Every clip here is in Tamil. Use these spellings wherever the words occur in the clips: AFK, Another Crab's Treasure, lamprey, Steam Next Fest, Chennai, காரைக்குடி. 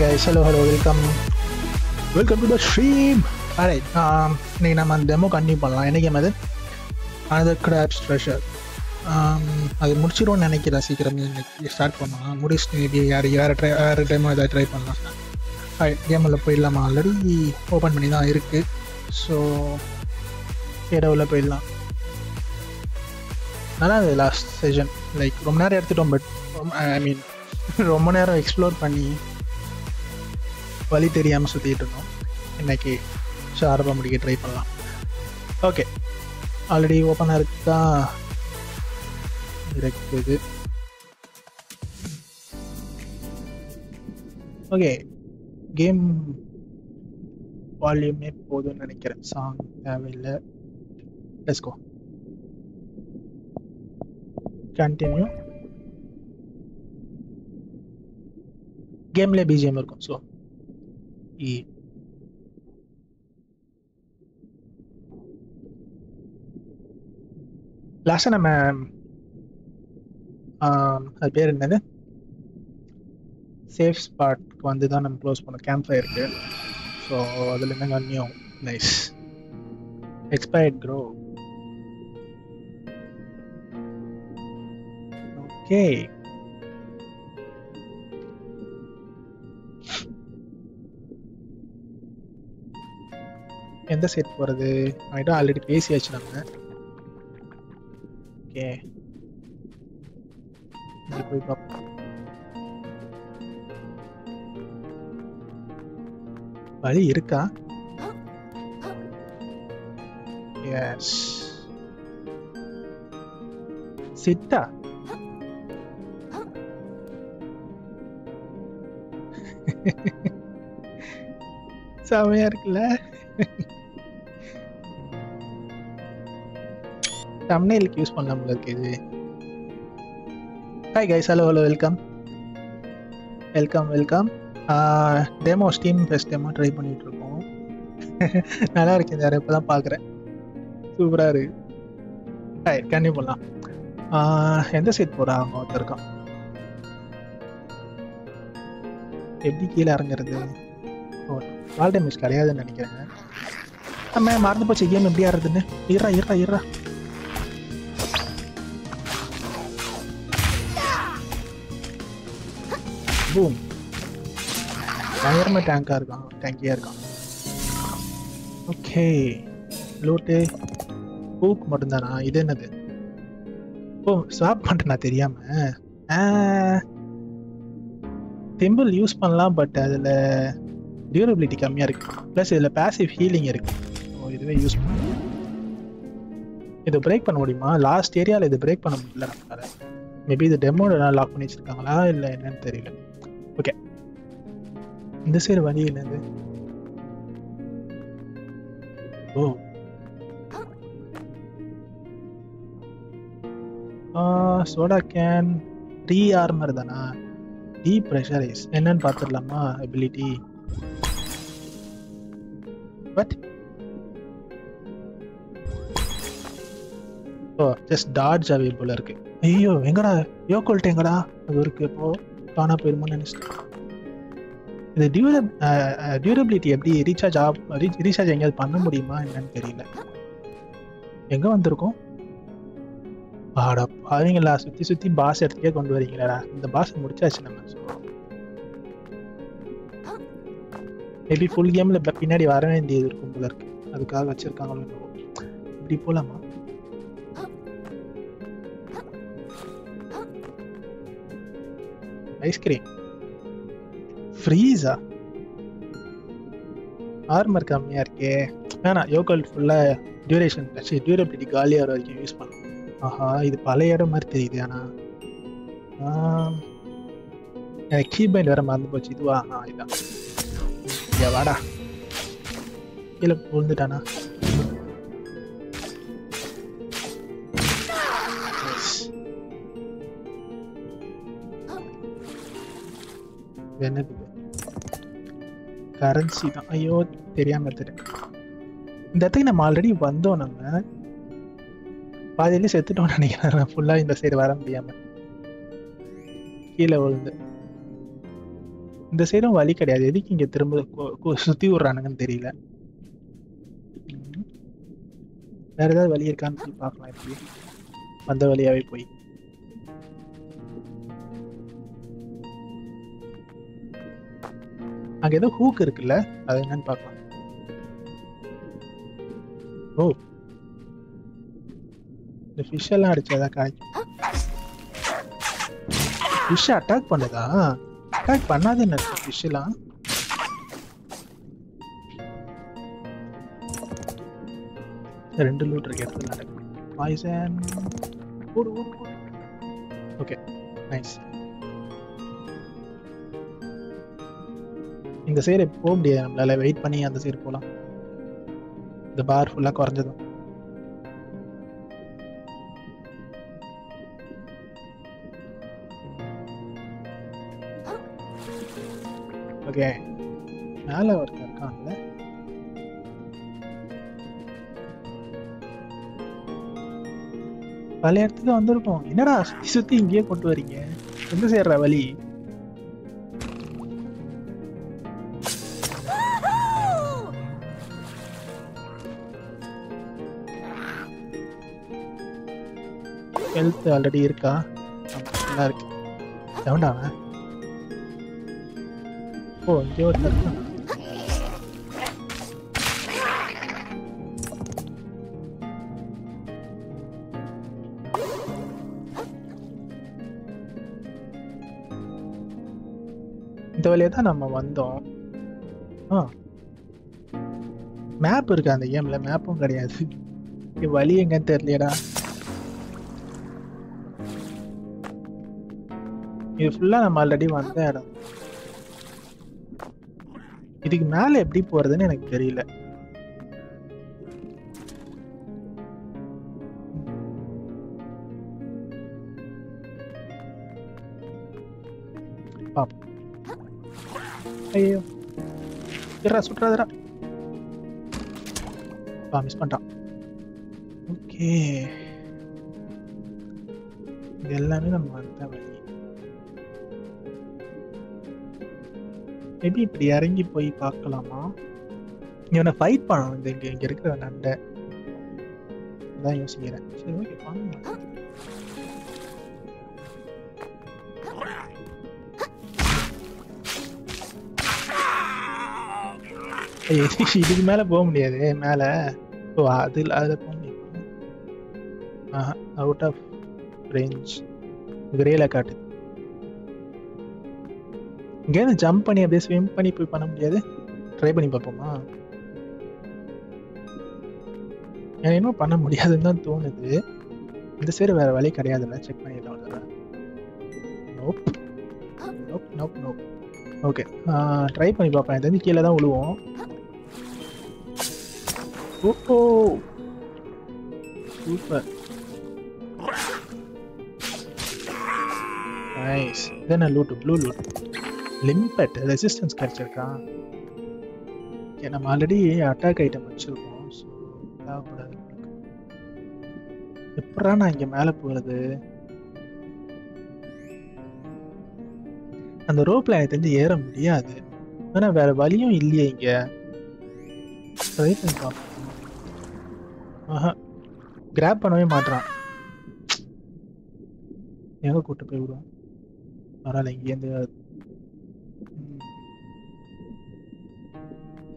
guys, hello, welcome to the stream. Alright, we will demo continue. Another Crab's Treasure. I will start ரொம்ப நேரம் எக்ஸ்ப்ளோர் பண்ணி வலி தெரியாமல் சுற்றிட்டு இருந்தோம். இன்னைக்கு ஷார்ப்பாக முடிக்க ட்ரை பண்ணலாம். ஓகே, ஆல்ரெடி ஓப்பனாக இருக்குதா? இருக்குது. ஓகே, கேம் வால்யூமே போதும்னு நினைக்கிறேன். சாங் தேவையில்லை. Let's go, continue. Game le BGM irkum, so e last time ad per enna safe spot ku vandha nam close panna campfire irukku, so adula enna new nice expired grow. Okay, எந்த செட் போகிறது? அவன்கிட்ட ஆல்ரெடி பேசியாச்சு நம்ம. ஓகே, போய் பார்ப்போம். வழி இருக்கா? எஸ், செட்டா? செமையா இருக்குல்ல? thumbnail ku use pannalam ulukku idu. Hi guys, hello, welcome. Demo steam fest demo try panniterkom. nalla irukku yaar, ippa dhaan paakren, super ah irukku. Hi, kanni polam. Endha seat poraanga odirukam, eppadi keela irangiradhu? Oh, wall damage kadiyadhu nenikiranga. நம்ம மறந்து போச்சு கேம் எப்படி ஆடுறதுன்னு. இருறா பூம். பயங்கரமா டேங்கியா இருக்கான். ஓகே, லூட்டு பூக் மட்டும்தானா? இது என்னது? ஓ, ஸ்வாப் பண்ணிட்டேன் நான் தெரியாம. திம்பிள் யூஸ் பண்ணலாம், பட் அதில் டியூரபிலிட்டி கம்மியாக இருக்கு. ப்ளஸ் இதில் பேசிவ் ஹீலிங் இருக்கு. இதுவே யூஸ் பண்ணு. இதை பிரேக் பண்ண முடியுமா? லாஸ்ட் ஏரியாவில் இதை பிரேக் பண்ண முடியல நம்மளால. மேபி இது டெமோட லாக் பண்ணி வச்சுருக்காங்களா இல்லை என்னன்னு தெரியல. ஓகே, இந்த சைடு வழி என்னது? ஓ, சோடா கேன் ரீஆர்மர் தானா? டீ ப்ரெஷரைஸ் என்னன்னு பார்த்துடலாமா? அபிலிட்டி பட் ஜஸ்ட் டாட்ஜ் அவைலபிளாக இருக்குது. ஐயோ, எங்கடா யோகோல்ட் எங்கடா அது இருக்குது? இப்போது காணா போயிருமோன்னு நினச்சிட்டேன். இது டியூரபிலிட்டி எப்படி ரீசார்ஜ் ரீசார்ஜ் எங்கேயாவது பண்ண முடியுமா என்னன்னு தெரியல. எங்கே வந்திருக்கோம்? ஆடா பாருங்களா, சுற்றி பாஸ் எடுத்துக்கே கொண்டு வரீங்களா? இந்த பாஸ் முடிச்சாச்சு நம்ம. ஸோ மேபி ஃபுல் கேமில் இப்போ பின்னாடி வர வேண்டியது இருக்கும் போல இருக்குது. அதுக்காக வச்சுருக்காங்களோ என்னவோ. இப்படி போகலாமா? ஐஸ்கிரீம் ஃப்ரீஸா? ஆர்மர் கம்மியாக இருக்கே, வேணாம். யோகல் ஃபுல்லாக டியூரேஷன் ஆச்சு, டியூரபிலிட்டி காலியாக வர வரைக்கும் யூஸ் பண்ணலாம். ஆஹா, இது பழைய இடம் மாதிரி தெரியுது. ஆனால் எனக்கு கீபேண்ட் வேறு மறந்து போச்சு. இதுவா? ஆ, இதுதான். ஏ வாடா, கீழே விழுந்துட்டானா? என்னது? கரன்சி தான். ஐயோ, தெரியாம தெரியும். இந்த இடத்துக்கு நம்ம ஆல்ரெடி வந்தோம். நம்ம பாதியிலே செத்துட்டோம்னு நினைக்கிறேன். ஃபுல்லாக இந்த சைடு வர முடியாமல் கீழே விழுந்து. இந்த சைடும் வழி கிடையாது, எதுக்கு இங்கே திரும்ப சுற்றி விட்றானுங்கன்னு தெரியல. வேறு ஏதாவது வழி இருக்கான்னு சொல்லி பார்க்கலாம். இப்படி வந்த வழியாகவே போய் அங்கே ஏதோ ஹூக் இருக்குல்ல, அது என்னன்னு பார்க்கலாம். ஓ, இந்த ஃபிஷ் எல்லாம் அடிச்சாதான் காய்க்கும். ஃபிஷ்ஷை அட்டாக் பண்ணுதா? அட்டாக் பண்ணாது என்ன ஃபிஷ்ஷெல்லாம். ரெண்டு லூட் இருக்கு, எடுத்து நடக்கும். பாய்சன் ஓடு ஓடு ஓடு. Okay nice. இந்த சைடு போக முடியாது நம்மளால, வெயிட் பண்ணி அந்த சைடு போகலாம். இந்த பார் ஃபுல்லாக குறைஞ்சதும் ஓகே. மேலே ஒருத்தர் இருக்காங்க, பழைய இடத்துல வந்துருக்கோம். என்னடா சுற்றி சுற்றி இங்கேயே கொண்டு வரீங்க, எந்த சேர்ற வழி? ஹெல்த் ஆல்ரெடி இருக்கா? நல்லா இருக்கு. எவன்டாவன்? ஓ, இங்கே ஒருத்தர் இருக்கான். இந்த வழியாக தான் நம்ம வந்தோம். ஆ, மேப் இருக்கா அந்த கேமில்? மேப்பும் கிடையாது. வழி எங்கன்னு தெரியலையடா. இது ஃபுல்லாக நம்ம ஆல்ரெடி வந்த இடம். இதுக்கு மேலே எப்படி போகிறதுன்னு எனக்கு தெரியல. பாப்போம். ஐயோ, இறா சுட்டுறாதரா. பா, மிஸ் பண்ணிட்டான். ஓகே, இது எல்லாமே நம்ம வந்த வழி. மேபி இப்படி இறங்கி போய் பார்க்கலாமா? இவனை ஃபைட் பண்ணணும். இந்த இங்கே இங்கே இருக்கிற நண்டை தான் யோசிக்கிறேன். சரி, ஓகே பண்ணலாம். இதுக்கு மேலே போக முடியாது. மேலே ஓ, அதில் அதில் போக முடியாது. Out of range. கிரேல காட்டு. இங்கேருந்து ஜம்ப் பண்ணி அப்படியே ஸ்விம் பண்ணி போய் பண்ண முடியாது? ட்ரை பண்ணி பார்ப்போமா? எனக்கு இன்னும் பண்ண முடியாதுன்னு தான் தோணுது. இந்த சைடு வேறு வழி கிடையாதுல்ல, செக் பண்ணிடலாம். நோப் ஓகே, ட்ரை பண்ணி பார்ப்பேன். இது வந்து கீழே தான் விழுவோம். Oh, super nice. இதென்ன loot? Blue loot. Limpet resistance கிடைச்சிருக்கா? ஓகே, நம்ம ஆல்ரெடி அட்டாக் ஐட்டம் வச்சுருக்கோம். ஸோ தேவைப்படாது. எப்படா நான் இங்கே மேலே போகிறது? அந்த ரோப்பில் எனக்கு தெரிஞ்சு ஏற முடியாது. ஆனால் வேறு வழியும் இல்லையே இங்கே. ட்ரை பண்ணி பார்ப்போம். ஆஹா, கிராப் பண்ணவே மாட்டான். எங்கே கூப்பிட்டு போய் விடுவோம்? அதனால் இங்கேருந்து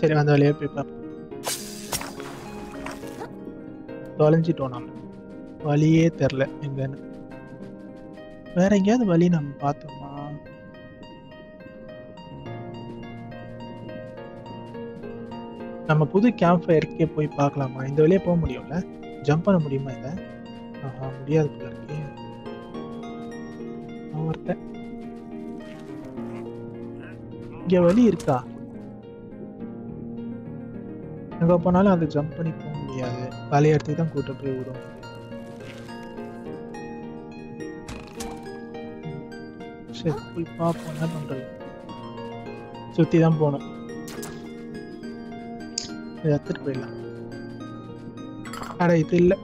சரி, அந்த வழியாக போய் பார்ப்போம். தொலைஞ்சிட்டோம், நம்ம வழியே தெரில எங்கன்னு. வேற எங்கேயாவது வழி நம்ம பார்த்தோமா? நம்ம புது கேம்ப் ஃபயருக்கே போய் பார்க்கலாமா? இந்த வழியே போக முடியும்ல? ஜம்ப் பண்ண முடியுமா? இதை முடியாது போல இருக்கே. ஆ, அமர்த்தேன். இங்க வலி இருக்கா? எங்க போனாலும் அந்த ஜம்ப் பண்ணி போக முடியாது. பழைய இடத்துக்கு தான் கூட்ட போய் விடும். சரி போய் பார்ப்போம் என்ன பண்றது. சுத்தி தான் போனோம். எடுத்துட்டு போயிடலாம். அட இது இல்லை,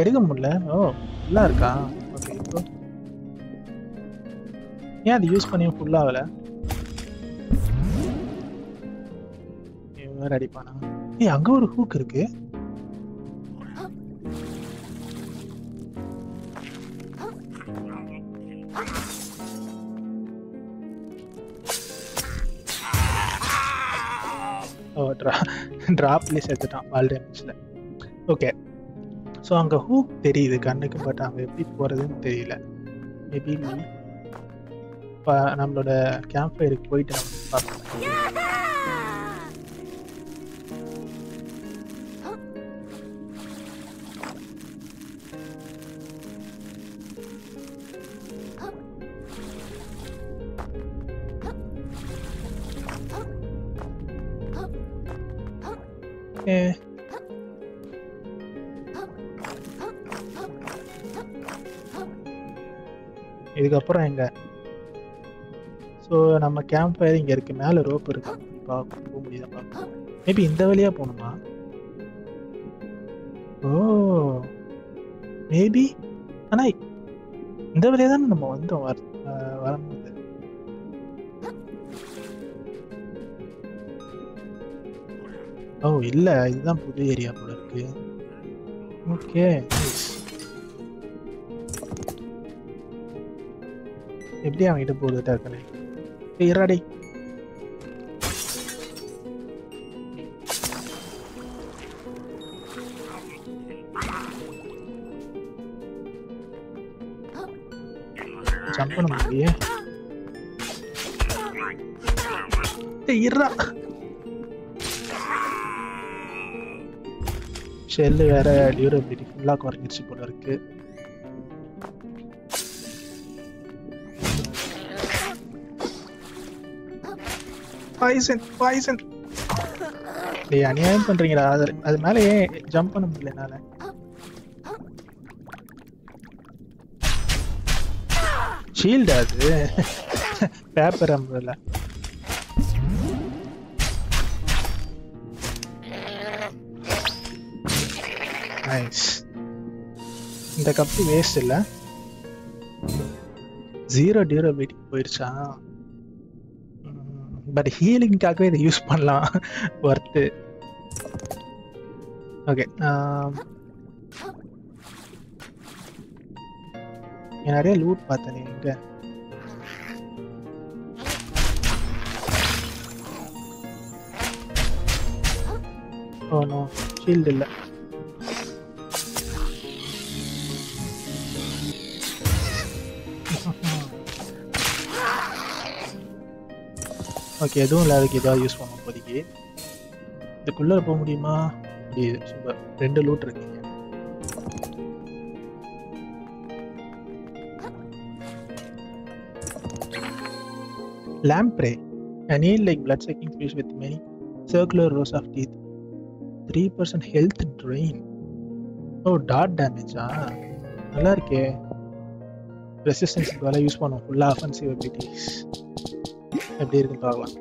எடுக்க முடியல. ஓ நல்லா இருக்கா? ஓகே. இப்போ ஏன் அது யூஸ் பண்ணியும் ஃபுல்லாகல? வேற அடிப்பானா? ஏ அங்கே ஒரு ஹூக் இருக்கு. ஓ ட்ராப்லேயே சேர்த்துட்டான் வால் டேமேஜில். ஓகே. ஸோ அங்கே ஹூக் தெரியுது கண்ணுக்கு, பட் அங்கே எப்படி போகிறதுன்னு தெரியல. மேபி இப்போ நம்மளோட கேம்ப் ஃபயருக்கு போயிட்டு நம்ம பார்க்கலாம். இதுக்கப்புறம் எங்க? ஸோ நம்ம கேம்ப் ஃபயர் இங்கே இருக்கு, மேலே ரோப் இருக்கு. பார்க்க போக முடியுதா? மேபி இந்த வழியாக போகணுமா? Oh maybe. ஆனால் இந்த வழியாக தானே நம்ம வந்தோம். வரும்போது ஓ இல்லை, இதுதான் புது ஏரியா போல இருக்கு. ஓகே எப்படி அவங்கிட்ட போட்டுக்கிட்டா இருக்கேன். இராடி ஜம்ப் பண்ண முடியே. இரா ஷெல்லு வேற டியூரபிலிட்டி ஃபுல்லாக குறைஞ்சிருச்சு போல இருக்கு. அநியாயம் பண்றீங்களா? அது மேலே ஜம்ப் பண்ண முடியல என்னால. ஷீல்டா அது? பேப்பர் அம்புல. நைஸ். இந்த கப்பு வேஸ்ட் இல்லை. 0 டியூரபிலிட்டி போயிடுச்சா? பட் ஹீலிங்காகவே இதை யூஸ் பண்ணலாம், ஒர்த்து. ஓகே நிறைய லூட் பார்த்தேன். இங்கே ஓ நோ ஷீல்டு இல்லை. ஓகே எதுவும் இல்லை, அதுக்கு எதாவது யூஸ் பண்ணுவோம். இப்போதைக்கு இதுக்குள்ளே போக முடியுமா? முடியுது. சூப்பர். 2 லூட் இருக்கீங்க. Lamprey I need like blood sucking fish with many circular rows of teeth. 3% health drain. Oh dot டேமேஜா? நல்லா இருக்கே. ரெசிஸ்டன்ஸ் இதெல்லாம் யூஸ் பண்ணுவோம். ஃபுல்லாக அஃபென்சிவ் அபிலிட்டிஸ் எப்படி இருக்குன்னு பார்க்கலாம்.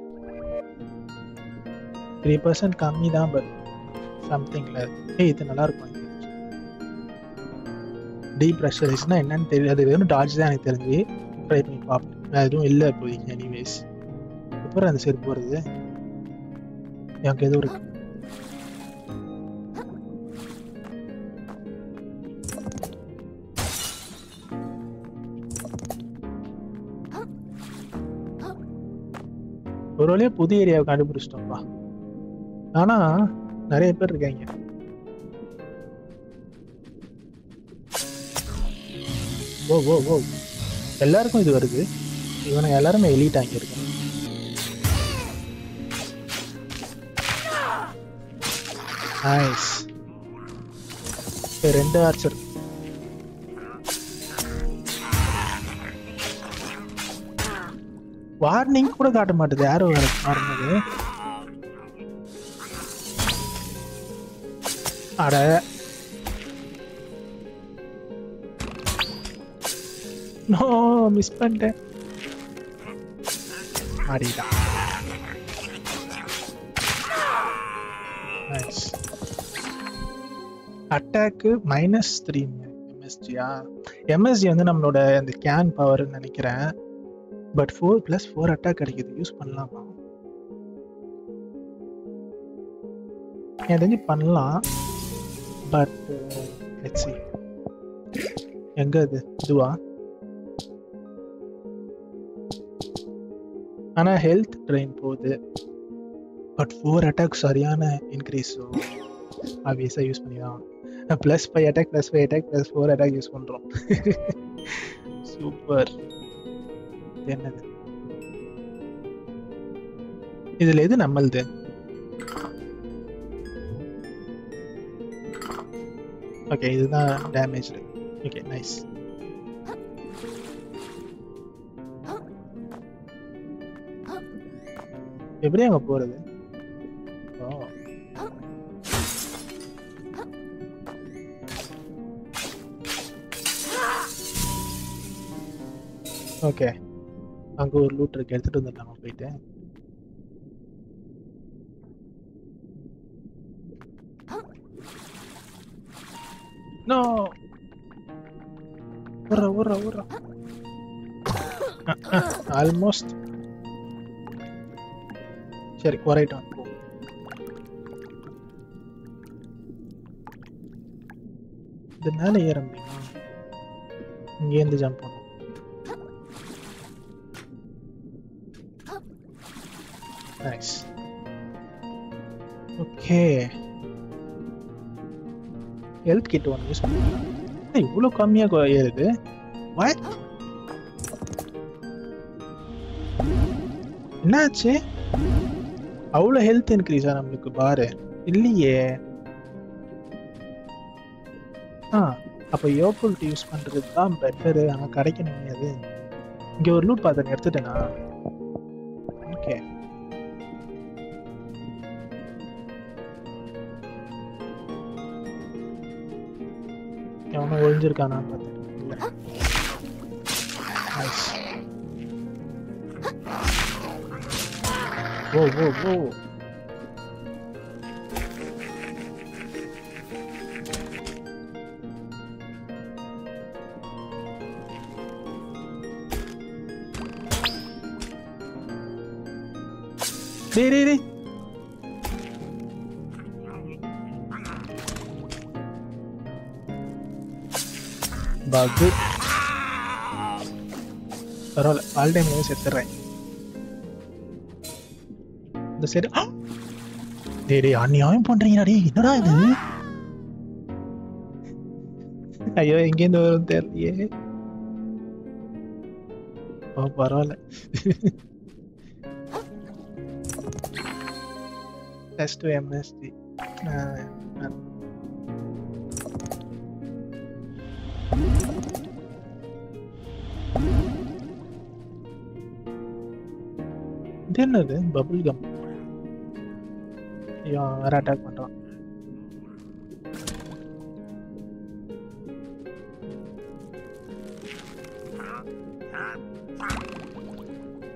3% கம்மி தான், பட் சம்திங்கில் இது நல்லா இருக்கும். டீப்ரெஷரைஸ்னா என்னன்னு தெரியும். அது எதுவும் டாட்ச் தான் எனக்கு தெரிஞ்சு. ட்ரை பண்ணி பார்ப்பேன். நான் எதுவும் இல்லை இப்போதைக்கு. எனிவேஸ் அப்புறம் அந்த சரி போகிறது எனக்கு எதுவும் இருக்கு. ஒரு வழியாக புது ஏரியாவை கண்டுபிடிச்சிட்டோம்ப்பா. ஆனால் நிறைய பேர் இருக்காங்க. ஓ ஓ ஓ எல்லாருக்கும் இது வருது. இவனை எல்லாருமே எலிட் அங்கே இருக்காங்க. நைஸ். 2 ஆர்ச்சர். warning கூட காட்ட மாட்டது arrow வருது அட நோ மிஸ் பண்ணிட்டேன் அடிடா நைஸ் attack -3 MSG ஆ MSG வந்து நம்மளோட அந்த can power னு நினைக்கிறேன் but 4+4 attack அடிக்குது யூஸ் பண்ணலாமா ஏதேனும் பண்ணலாம் but let's see எங்க இது இதுவா ஆனா health drain போகுது but 4 attack சரியான increase obviously யூஸ் பண்ணிடலாம் +5 attack +5 attack +4 attack use பண்றோம் சூப்பர் என்னது இதுல எது நம்மளுது ஓகே இதுதான் டேமேஜ் ஓகே நைஸ் எப்படி அங்க போறது ஓகே அங்க ஒரு லூட் இருக்கு எடுத்துட்டு வந்துடலாமா போயிட்டு நோ ஓரா ஓரா ஓரா ஆல்மோஸ்ட் சரி குறைட்டோம் இது மேலே ஏற முடியுமா இங்கேருந்து ஜம்ப் பண்ணு Nice. Okay. Health kit one use. Hey, bolo kamya ko yeride. What? Naache. Avula health increase ana namakku baare. Illiye. Ha, appo yopul use pandradhu dhaan better ana kadaikanum adu. Inge or loot paatha eduthena. Okay. அவனோ ஒளிஞ்சிருக்கானா ஓ ஓ ஓ டேய் டேய் டேய் bug பரவாயில்ல ஆல் டைம் நான் செத்துறேன் இந்த சரி டேய் டேய் அநியாயம் பண்றீங்கடா டேய் என்னடா இது ஐயோ எங்க இருந்து வரும் தெரியலையே ஓ பரவாயில்ல டெஸ்ட் MSD என்னது bubble gum யா வேற அட்டாக் பண்றான்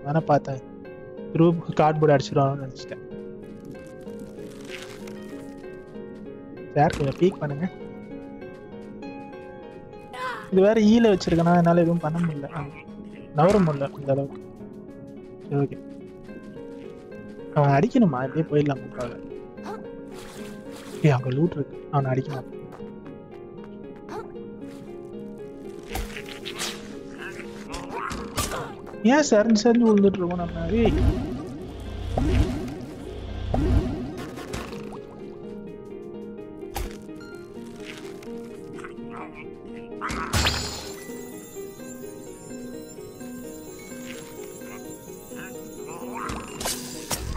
நானே பார்த்தேன் group cardboard அடிச்சிரானு நினைச்சிட்டேன் சார் கொஞ்சம் பீக் பண்ணுங்க இது வேற ஈல வச்சிருக்கேனா என்னால எதுவும் பண்ண முடியல நவர முடியல இந்த அளவுக்கு ஓகே அவன் அடிக்கணுமா அப்படியே போயிடலாம் முக்காக ஏ அங்கே லூட் இருக்கு அவனை அடிக்கணும் ஏன் சரண் சரண் விழுந்துட்டு இருக்கோம்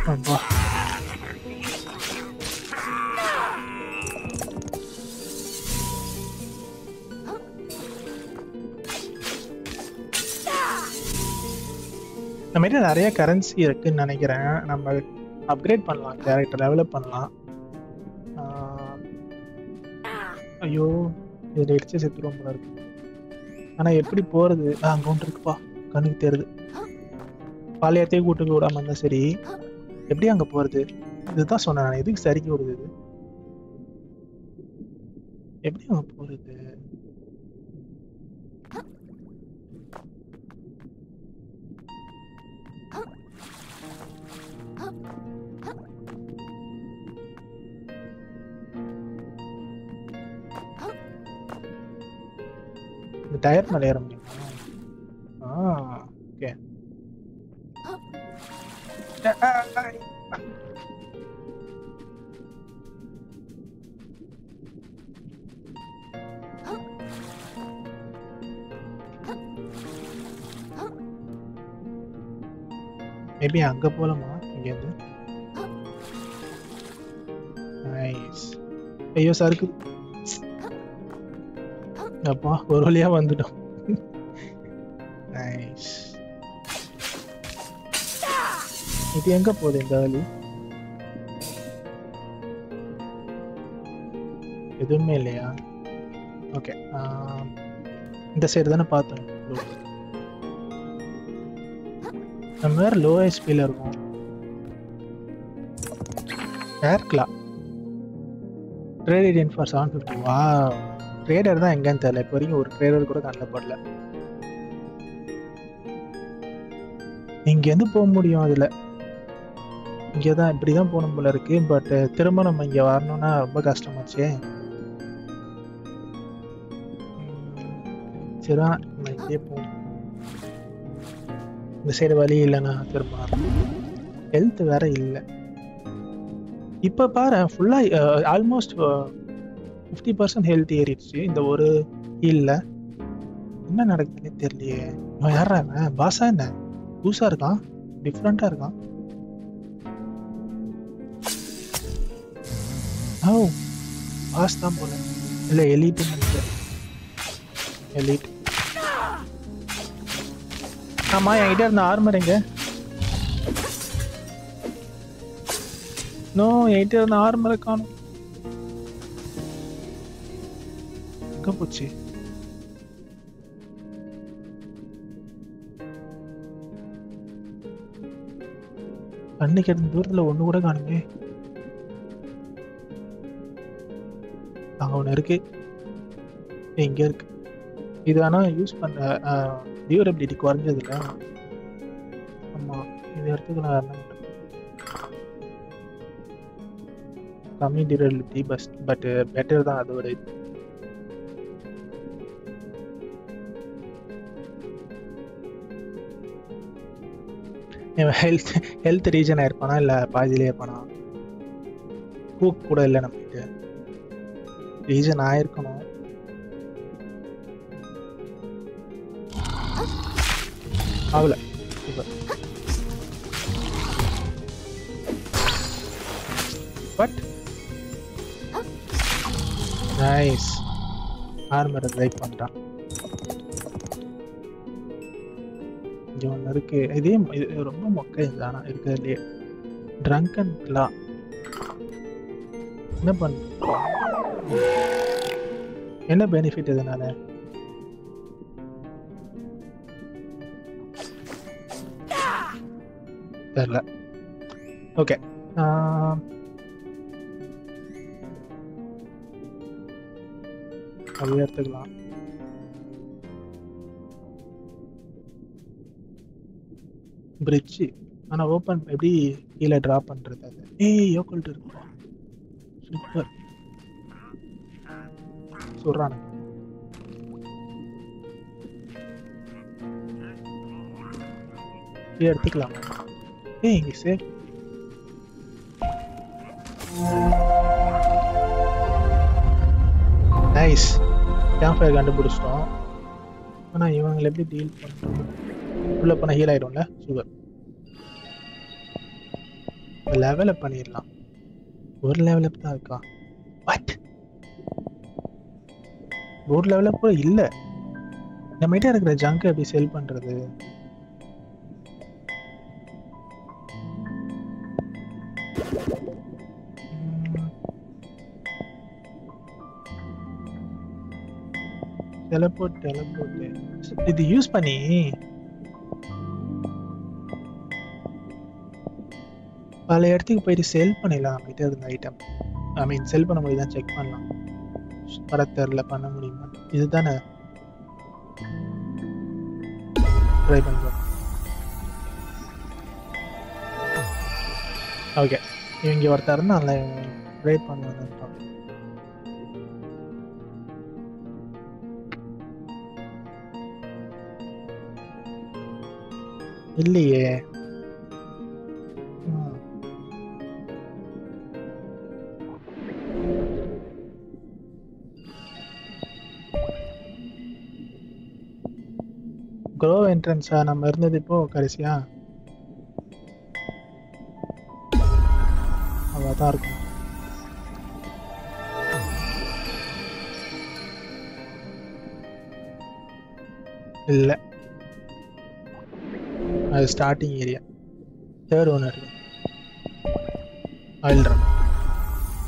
நம்ம நம்ம கிட்ட நிறைய கரன்சி இருக்குன்னு நினைக்கிறேன். நம்ம அப்கிரேட் பண்ணலாம், கேரக்டர் டெவலப் பண்ணலாம். ஐயோ இதில் இடிச்சு செத்துருவோம் போல இருக்கு. ஆனால் எப்படி போகிறது? அங்கே ஒன்று இருக்குப்பா, கண்ணுக்கு தேருது. பாளையத்தையே கூட்டுக்கு விடாமல் இருந்தால் சரி, எப்படி அங்கே போகிறது? இதுதான் சொன்னேன் நான், எதுக்கு சரிக்கு விடுது இது? எப்படி அங்கே போகிறது? டயர் மேல ஏற முடியுமா? ஓகே. மேபி அங்க போலாமா? இங்க இருந்து நைஸ். ஐயோ சருக்கு அப்பா, ஒரு வழியா வந்துட்டோம். நைஸ். இது எங்க போகுது இந்த வழி? எதுவுமே இல்லையா? ஓகே, இந்த சைடு தானே பார்த்தோம். நம்ம வேற லோ எஸ்பியில் இருக்கும். ஏர்க்லா ட்ரேட் ஏடியன் ஃபார் 750. வா, ட்ரேடர் தான் எங்கன்னு தெரியல. இப்போ வரைக்கும் ஒரு ட்ரேடர் கூட கண்ணில் படல. இங்கேருந்து போக முடியும் அதில். இங்கே தான் இப்படி தான் போகணும் போல இருக்கு. பட் திரும்ப நம்ம இங்கே வரணும்னா ரொம்ப கஷ்டமாச்சு. சரிதான், நம்ம இங்கே போகணும். இந்த சைடு வழி இல்லைண்ணா திரும்ப ஹெல்த் வேற இல்லை. இப்போ பாரு ஃபுல்லாக ஆல்மோஸ்ட் 50% ஹெல்த் ஏறிடுச்சு இந்த ஒரு ஹீலில். என்ன நடக்குதுன்னு தெரியலையே. இவன் யாரா? இவன் பாஸா? என்ன புதுசாக இருக்கான், டிஃப்ரெண்ட்டாக இருக்கான். ஓ பாஸ் தான் போல. இல்லை எலிட்டு நினைக்கிறேன். எலிட் ஆமாம். என்கிட்ட இருந்த ஆர்மர் எங்க? இன்னும் என்கிட்ட இருந்த ஆர்மரை காணும். போச்சு. கண்ணு கெட்ட தூரத்துல ஒண்ணு கூட காணுமே. அங்க ஒண்ணு இருக்கு, இங்க இருக்கு. இது ஆனா யூஸ் பண்ற டியூரபிலிட்டி குறைஞ்சது இல்ல. ஆமா, இது எடுத்துக்கலாம். கம்மி டியூரபிலிட்டி பட் பெட்டர் தான் அதோட. ஹெல்த் ரீஜன் ஆயிருப்பானா இல்லை பாதியிலே இருப்பானா? ஹூக் கூட இல்லை. நம்மகிட்ட ரீஜன் ஆயிருக்கணும். ஆகல. இப்போ பட் நைஸ். ஆர்மர் லைக் பண்ணிட்டான். ஒன்று இருக்கு. இதே ரொம்ப மொக்கை இதுதானா இருக்கிறதுலையே. ட்ரங்கன்லாம் என்ன பண்ண? என்ன பெனிஃபிட் இதனால? தெரியல. ஓகே, அப்படியே எடுத்துக்கலாம். பிரிட்ஜு ஆனால் ஓப்பன் எப்படி கீழே ட்ரா பண்ணுறது? அது யோக்கல்ட்டு இருக்குமா? சூப்பர் சொல்கிறானு. கீழே எடுத்துக்கலாமா? இங்கே சேஃப். நைஸ். கேம்ப் ஃபயர் கண்டுபிடிச்சிட்டோம். ஆனால் இவங்களை எப்படி டீல் பண்ணுறோம்? உள்ள பண்ண ஹீல் ஆயிடும்ல. சுகர் லெவல் அப் பண்ணிடலாம். ஒரு லெவல் அப் தான் இருக்கா? வாட், ஒரு லெவல் அப் இல்லை. நம்மகிட்ட இருக்கிற ஜங்க் எப்படி செல் பண்றது? Teleport, teleport. Did you use pani? Sell item. I mean, sell panamida check panla. Paraterla panamurima. Is it done? Try panla. Okay. You can give our turn, I'll try panla. Illiye. Grove entrance ah nam irundhathu ipo karisiya avatha irukku illa starting area third owner I'll run.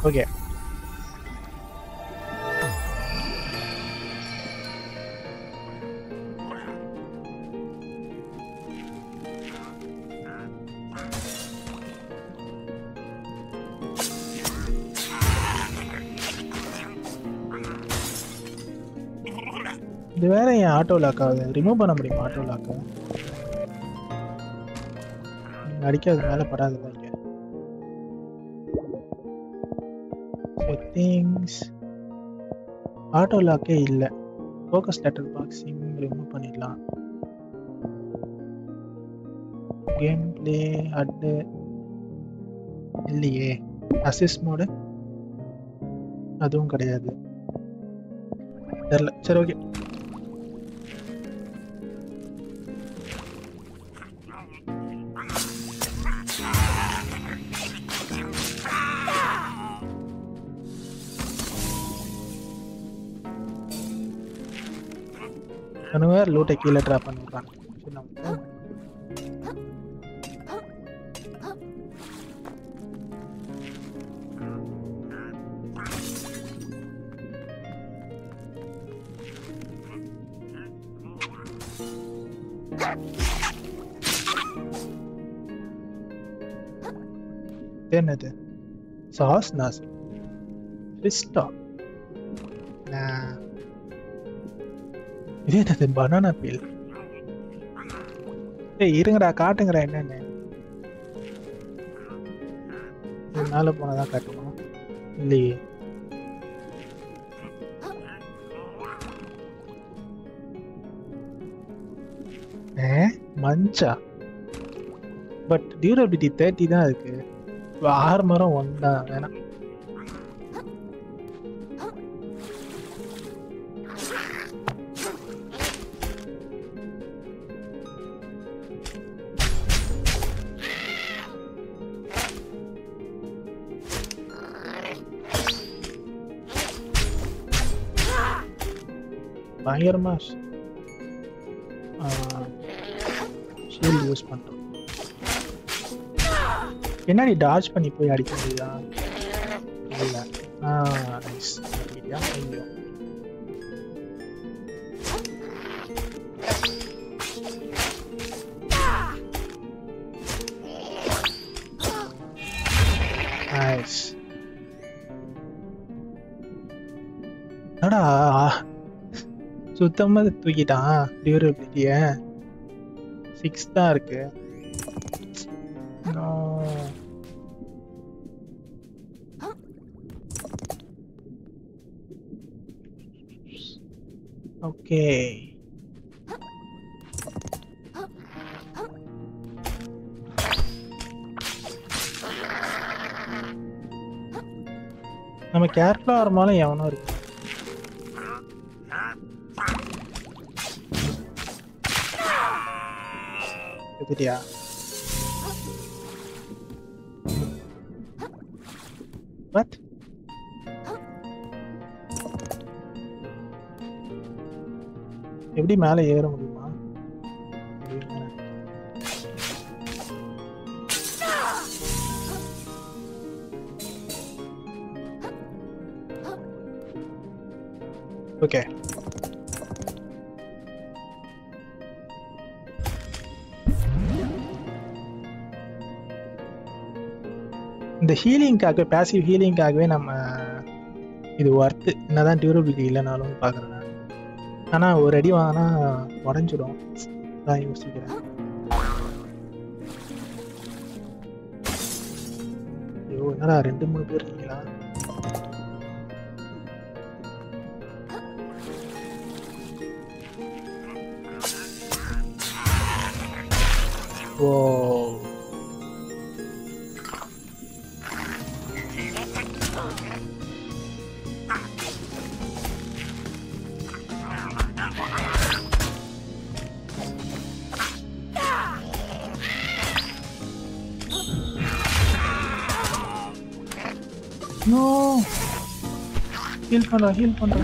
Okay, the where auto lock remove panna mudiyum auto lock settings auto lock illa focus letterboxing remove pannidlaan gameplay add illiye assist mode adum kedaiyadhu therla seri okay. Loot killer trap on the ground. Then it sauce nas fish stock. Nah. This is a banana peel. Hey, eating a cart and grind. Eh? Mancha. But durability 30 is armor 1. Fire mass. Shield use panna. Enna dodge panni poi adikkudida. Illa. Nice. Idea idea. Nice. Nada சுத்தமா தூக்கிட்டான் டியூரபிலிட்டி 6 தான் இருக்கு. ஓகே. நம்ம கேரளா ஆர்மால எவனோ இருக்கு. Yeah. What? Every male here. Okay. இந்த ஹீலிங்காக பேசிவ் ஹீலிங்காகவே நம்ம இது ஒர்த்து, என்ன தான் டியூரபிலிட்டி இல்லைனாலும் பார்க்குறேன். ஆனால் ஒரு அடி வாங்கினா உடஞ்சிடும் தான் யோசிக்கிறேன். ஐயோ என்னடா 2-3 பேர் இருக்கீங்களா? Oh No! Heal panna, heal panna.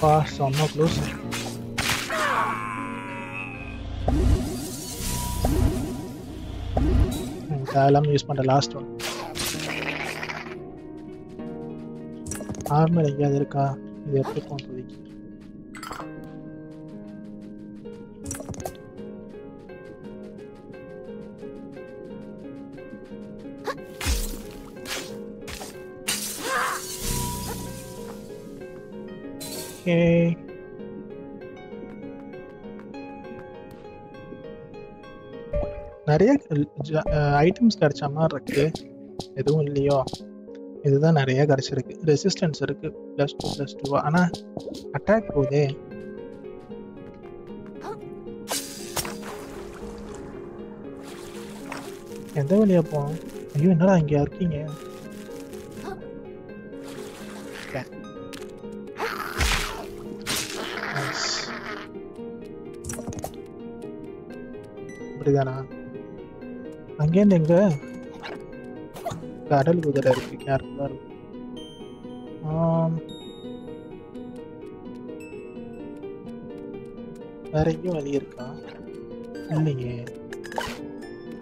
Fast, I'm not close. I'm used to the last one. Armour எங்கேயாவது இருக்கா? இது எப்படி போகுது? ஓகே நிறைய ஐட்டம்ஸ் கிடைச்ச மாதிரி இருக்கு, எதுவும் இல்லையோ? இதுதான் நிறைய கிடைச்சிருக்கு. ரெசிஸ்டன்ஸ் இருக்கு +2/+2. ஆனால் அட்டாக் போகுதே. எந்த வழியா போகணும்? ஐயோ என்னடா இங்கே இருக்கீங்க? அப்படிதானா? அங்கேருந்து எங்க கடல் குதிரை இருக்கு, கேர்ஃபுல்லா இருக்கும். வேற எங்கேயும் வழி இருக்கா? இல்லைங்க,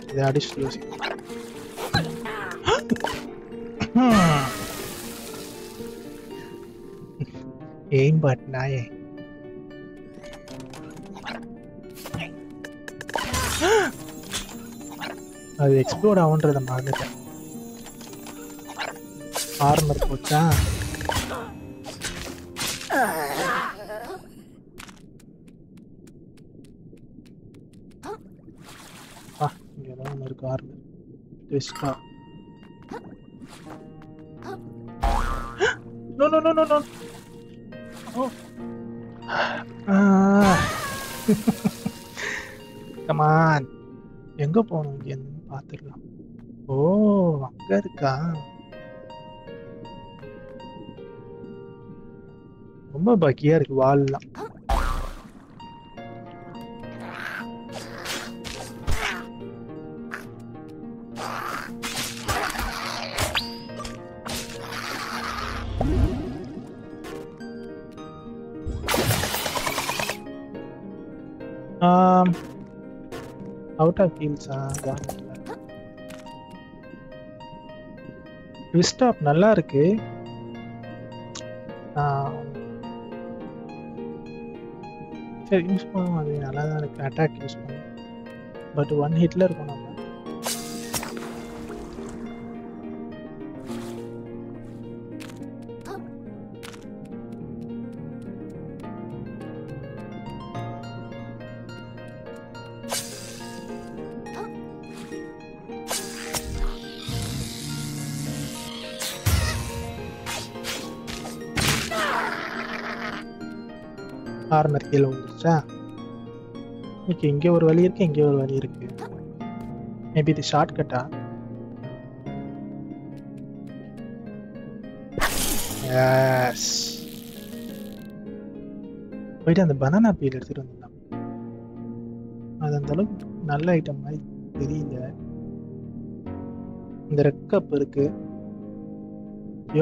இதை அடிச்சு யோசிக்கணும். ஏன் பட் நாயே அது எக்ஸ்ப்ளோர் ஆகுன்றத மறந்துட்டேன். ஆர்மர் போச்சா? இங்க இருக்கு ஆர்மர். கமான், எங்க போனோம்? இங்க பாத்துக்கலாம். ஓ அங்க இருக்கா? ரொம்ப பாக்கியா இருக்கு வால்லாம். Out of ஹீல்ஸா? ட்விஸ்டாப் நல்லா இருக்கு. சரி யூஸ் பண்ணுவோம், அது நல்லா தான் இருக்குது. அட்டாக் யூஸ் பண்ணுவோம், பட் 1 ஹிட்டில் இருக்கும். நம்ம ஆர்மர் கீழே வந்துருச்சா? ஓகே இங்கே ஒரு வழி இருக்கு, இங்கே ஒரு வழி இருக்கு. மேபி இது ஷார்ட் கட்டா? போயிட்டு அந்த பனானா பீல் எடுத்துட்டு வந்துடலாம். அது அந்த அளவுக்கு நல்ல ஐட்டம் மாதிரி தெரியல. இந்த ரெட் கப் இருக்கு,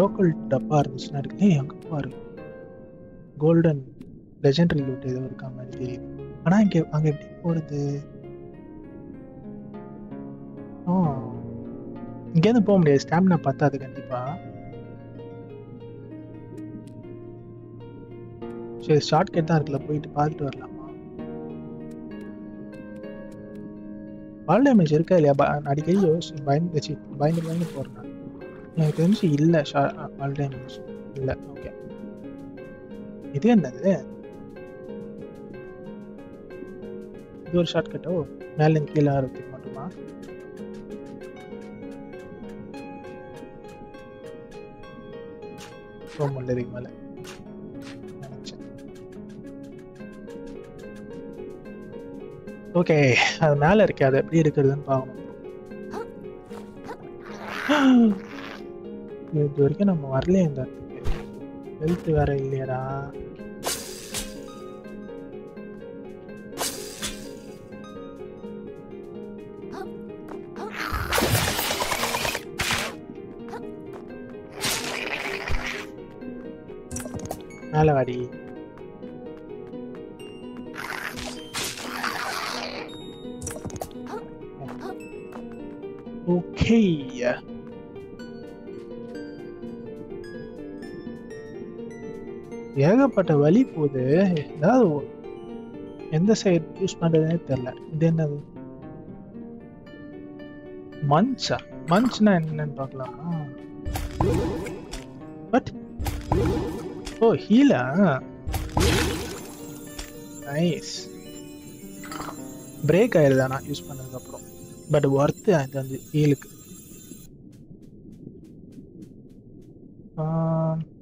யோகல் டப்பா இருந்துச்சுன்னா இருக்கு. அங்கே பாரு, கோல்டன் லெஜெண்டரி லூட் ஏதோ இருக்கா மாதிரி தெரியுது. ஆனால் இங்கே அங்கே எப்படி போகிறது? இங்கேருந்து போக முடியாது, ஸ்டாமினா பத்தாது கண்டிப்பா. சரி ஷார்ட்கட் தான் இருக்குல்ல, போயிட்டு பார்த்துட்டு வரலாமா? பால் டேமேஜ் இருக்கா இல்லையா? அடிக்கடி பயந்துச்சு, பயந்து போடுறேன். எனக்கு தெரிஞ்சு இல்லை, பால் டேமேஜ் இல்லை. ஓகே இது என்னது? இது ஒரு ஷார்ட்கட்டோ? மேலே கீழே ஆரம்பிக்க மட்டுமா? ரொம்ப நல்லதுக்கு மேலே ஓகே. அது மேலே இருக்கு, அது எப்படி இருக்கிறதுன்னு பார்க்கணும். இது வரைக்கும் நம்ம வரலையே இந்த ஹெல்த் வேற இல்லையடா. மேலே வாடி. ஓகே ஏகப்பட்ட வழி போகுது. ஏதாவது எந்த சைடு யூஸ் பண்றதுனே தெரியல. இது என்னது? மஞ்சா மஞ்சுனா என்னன்னு பார்க்கலாமா? பட் ஓ ஹீலா நைஸ். பிரேக் ஆயிடுதா நான் யூஸ் பண்ணதுக்கு அப்புறம், பட் ஒர்த்து அது வந்து ஹீலுக்கு.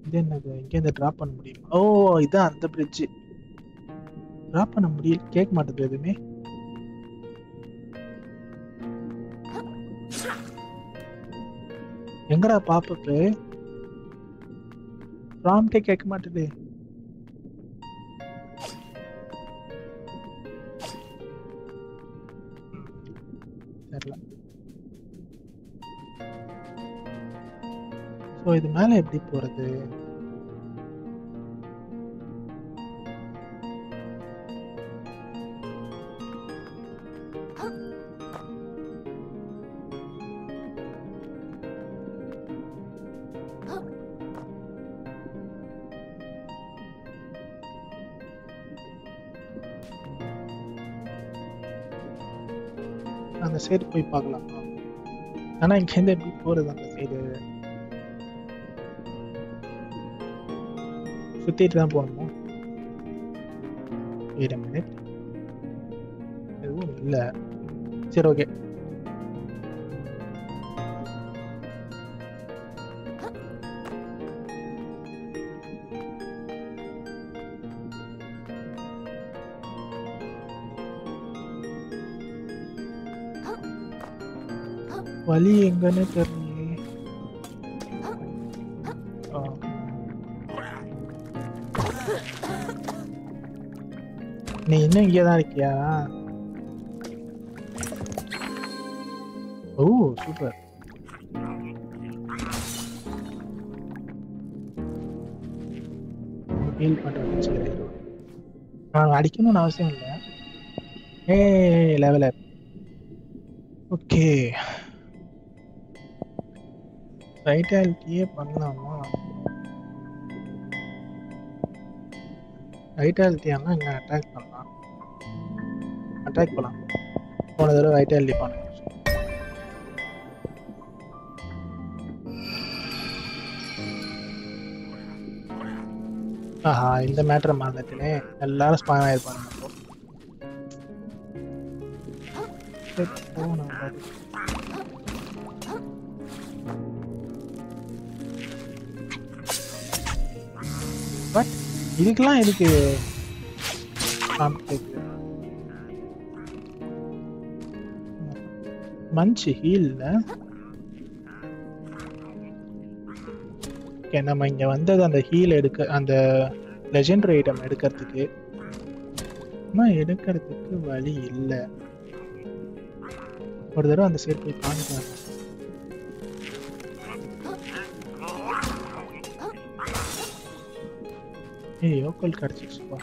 இது என்னது? இங்கேருந்து ட்ராப் பண்ண முடியும். ஓ இதுதான் அந்த பிரிட்ஜு. ட்ராப் பண்ண முடியல, கேட்க மாட்டேது எதுவுமே. எங்கடா பாப்புக்கு ப்ராம்ப்டே கேட்க மாட்டேது. சோ இது மேல எப்படி போறது? அந்த சைடு போய் பார்க்கலாம். ஆனா இங்கேருந்து எப்படி போறது? அந்த சைடு சுத்திட்டு தான் போகணுமா? Wait a minute. எதுவும் இல்லை. சரி ஓகே. வலி எங்கன்னு தெரியல. நீ இன்னும் இங்கே தான் இருக்கியா? ஓ சூப்பர். ஹீல் பண்ணுறேன். சரி நான் அடிக்கணும்னு அவசியம் இல்லை. ஏ லெவல் அப். ஓகே ரைட்டாலிட்டியே பண்ணலாமா? ரைட்டாலிட்டியானா என்ன? அட்டாக் பண்ணலாம், அட்டாக் பண்ணலாம். போன தடவை ரைட்டாலிட்டி பண்ண ஆஹா இந்த மேட்ரை மறந்துட்டுனே எல்லாரும் ஸ்பான் ஆயிருப்பாங்க. பட் இதுக்கெல்லாம் எதுக்கு மஞ்சு ஹீல்ல? ஓகே நம்ம இங்கே வந்தது அந்த ஹீல் எடுக்க, அந்த லெஜெண்டரி ஐட்டம் எடுக்கிறதுக்கு. ஆனால் எடுக்கிறதுக்கு வழி இல்லை. ஒரு தடவை அந்த சைடு போய் காமிக்கலாம். ஏய் யோக்கல் கிடச்சிச்சுப்பா.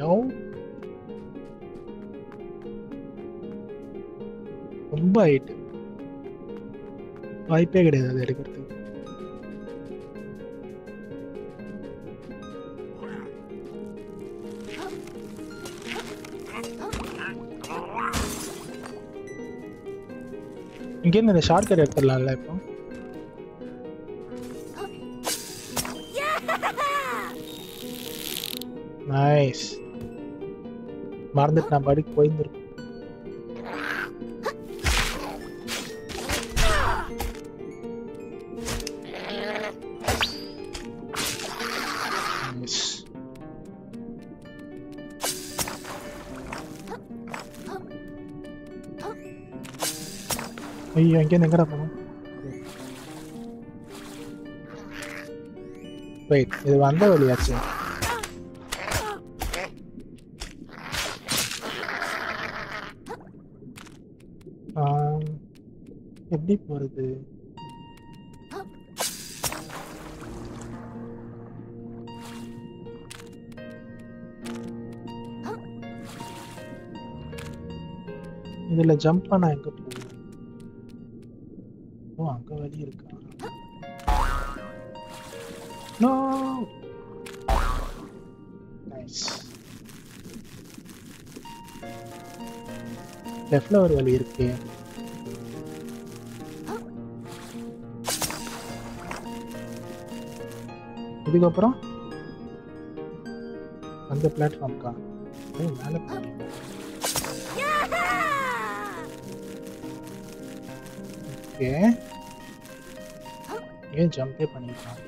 நோ ரொம்ப ஹைட்டு, வாய்ப்பே கிடையாது அது எடுக்கிறதுக்கு. இங்கேருந்து இந்த ஷார்ட் கட் எடுத்துடலாம்ல இப்போ. நைஸ், மறந்துட்டு நான் படிக்க போயிருந்துருக்கேன். ஐயோ இங்கேருந்து எங்கடா போகணும்? ரைட், இது வந்த வழியாச்சு. எப்படி போறது? இதுல ஜம்ப் பண்ணா எங்க போகுது? அங்க வழி இருக்கா? No, nice. லெஃப்ட்ல ஒரு வழி இருக்கு. இதுக்கப்புறம் அந்த பிளாட்ஃபார்ம்கா மேலே ஓகே. ஏன் ஜம்பே பண்ணிருக்கான்?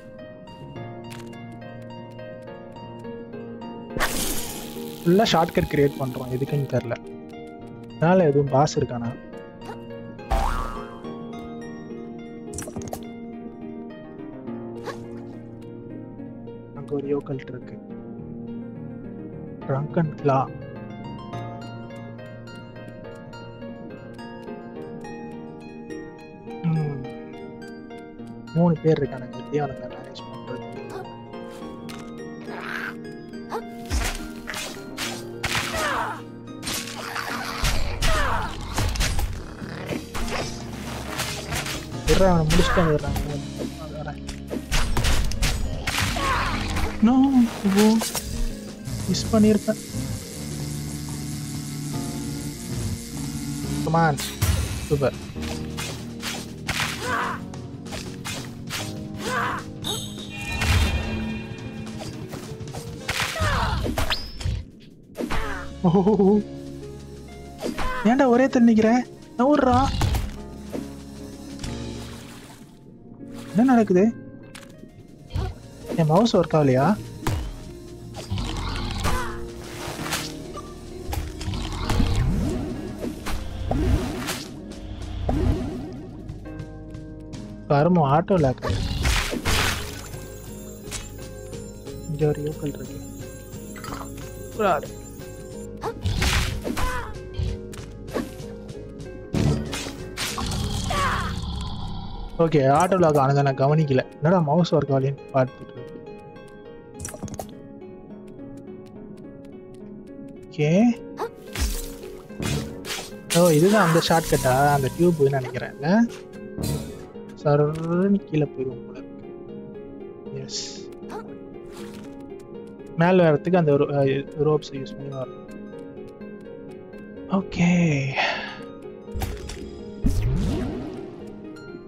ஃபுல்லாக ஷார்ட்கட் கிரியேட் பண்ணுறோம், எதுக்குன்னு தெரில. அதனால எதுவும் பாஸ் இருக்கானா? அங்கே ஒரு யோகல்ட் இருக்கு. ட்ரங்க் அண்ட் கிளா மூணு பேர் இருக்கானுங்க. எப்படியும் அவனுக்கு மேனேஜ் பண்றது. அவனை முடிச்சுட்டு வந்துடுறாங்க. மிஸ் பண்ணியிருப்பேன். சூப்பர். ஏன்டா ஒரே தண்ணிக்கிறேன்? நவுறா, என்ன நடக்குது? என் மவுஸ் ஒர்க் ஆகலையா? கருமோ, ஆட்டோ லாக். இங்க ஒரு யோக்கல் இருக்கு. ஓகே, ஆட்டோ லாக் ஆனதை நான் கவனிக்கல. என்னடா மவுஸ் ஒர்க் ஆகலன்னு பார்த்துட்டு ஓகே. ஓ, இதுதான் அந்த ஷார்ட்கட்டா? அந்த டியூப்னு நினைக்கிறேன்ல. சர்ன்னு கீழே போயிடும் போல இருக்கு. எஸ், மேலே வரத்துக்கு அந்த ரோப்ஸ் யூஸ் பண்ணி வரும். ஓகே,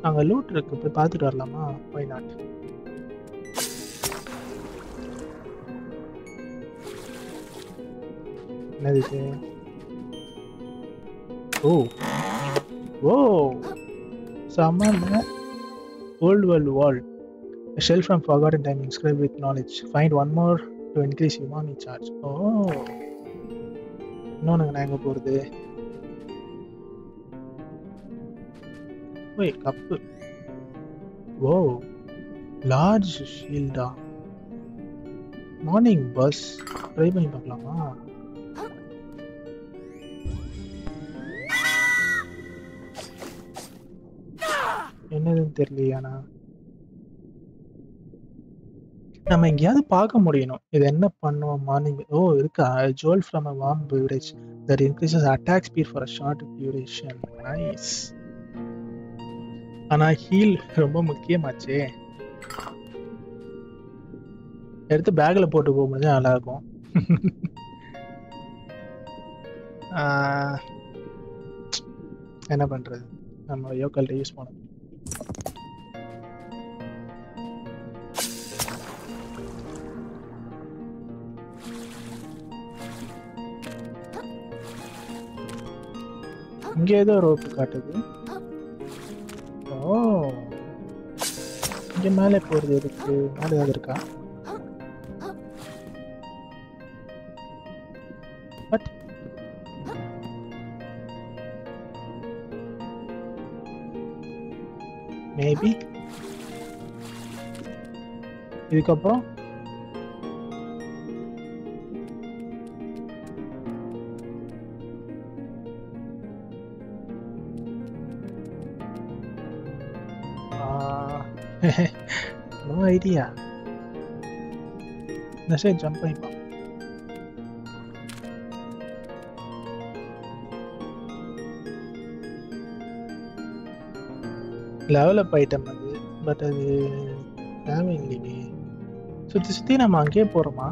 அங்கே லூட் இருக்கு, போய் பார்த்துட்டு வரலாமா? போய் நாட்டு என்னது இது? Oh oh, some old world wall shelf from forgotten time inscribe with knowledge find one more to increase யுமானி சார்ஜ். ஓ, இன்னொன்று நான் எங்கே போகிறது? கப்பு. ஓ, லார்ஜ் ஷீல்டா? மார்னிங் பஸ் ட்ரை பண்ணி பார்க்கலாமா? என்னதுன்னு தெரியலையானா? நம்ம எங்கேயாவது பார்க்க முடியணும். இது என்ன பண்ணுவோம் மார்னிங்? ஓ இருக்கா, jolt from a warm beverage that increases attack speed for a short duration. Nice. ஆனா ஹீல் ரொம்ப முக்கியமாச்சே, எடுத்து பேக்ல போட்டு போக முடிஞ்சா நல்லா இருக்கும். என்ன பண்றது, நம்ம யோக்கல் யூஸ் பண்ணணும். இங்கே ஏதோ ரோப்பு காட்டுது. ஓ இங்கே மேலே போகிறது இருக்கு. மேலே ஏதாவது இருக்கா? பட் மேபி இதுக்கப்புறம் no idea. Let's say jump in. Level up item adu, but adu damage இல்லையே. சுத்தி சுத்தி நம்ம அங்கே போறோமா?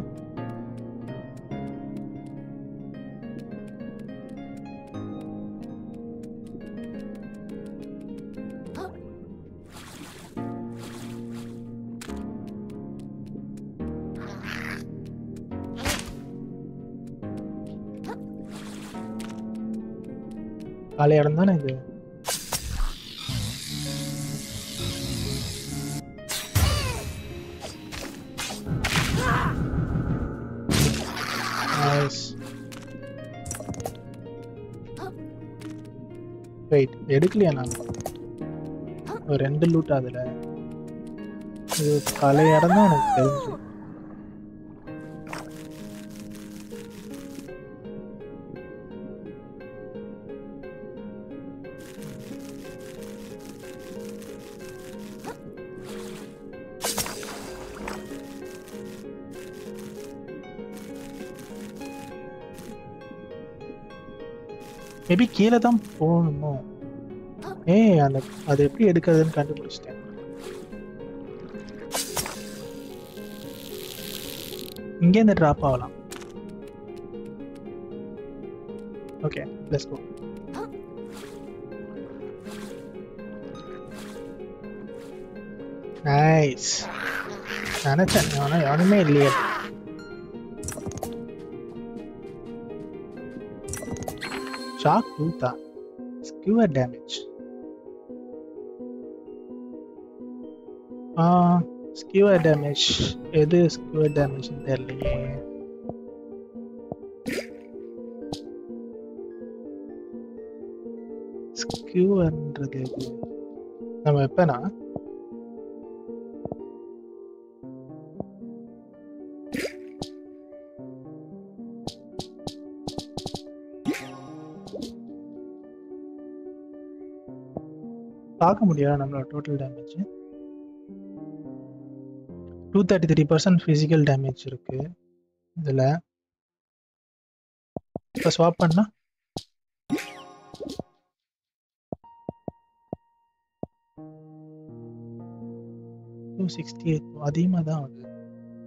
காலை இடம் தானே இது. வெயிட், எடுக்கலையா? நாங்கள் ஒரு 2 லூட் அதில் இது காலை இடம் தான் எனக்கு தெரிஞ்சு. மேபி கீழே தான் போகணுமோ? அந்த அதை எப்படி எடுக்கிறதுன்னு கண்டுபிடிச்சிட்டேன். இங்கே இந்த ட்ராப் ஆகலாம். Okay let's go. நைஸ். நினைச்சேன் ஆனால் யாருமே இல்லையே. Shock Luta. Skewer damage. Skewer damage. எது skewer damage ன்னு தெரியலையே. Skewerன்றது எது? நம்ம எப்பனா பார்க்க முடியாது நம்மளோட டோட்டல் டேமேஜ். 233% ஃபிசிக்கல் டேமேஜ் இருக்கு இதில். இப்போ ஸ்வாப் பண்ணா அதிகமாக தான் ஆகுது.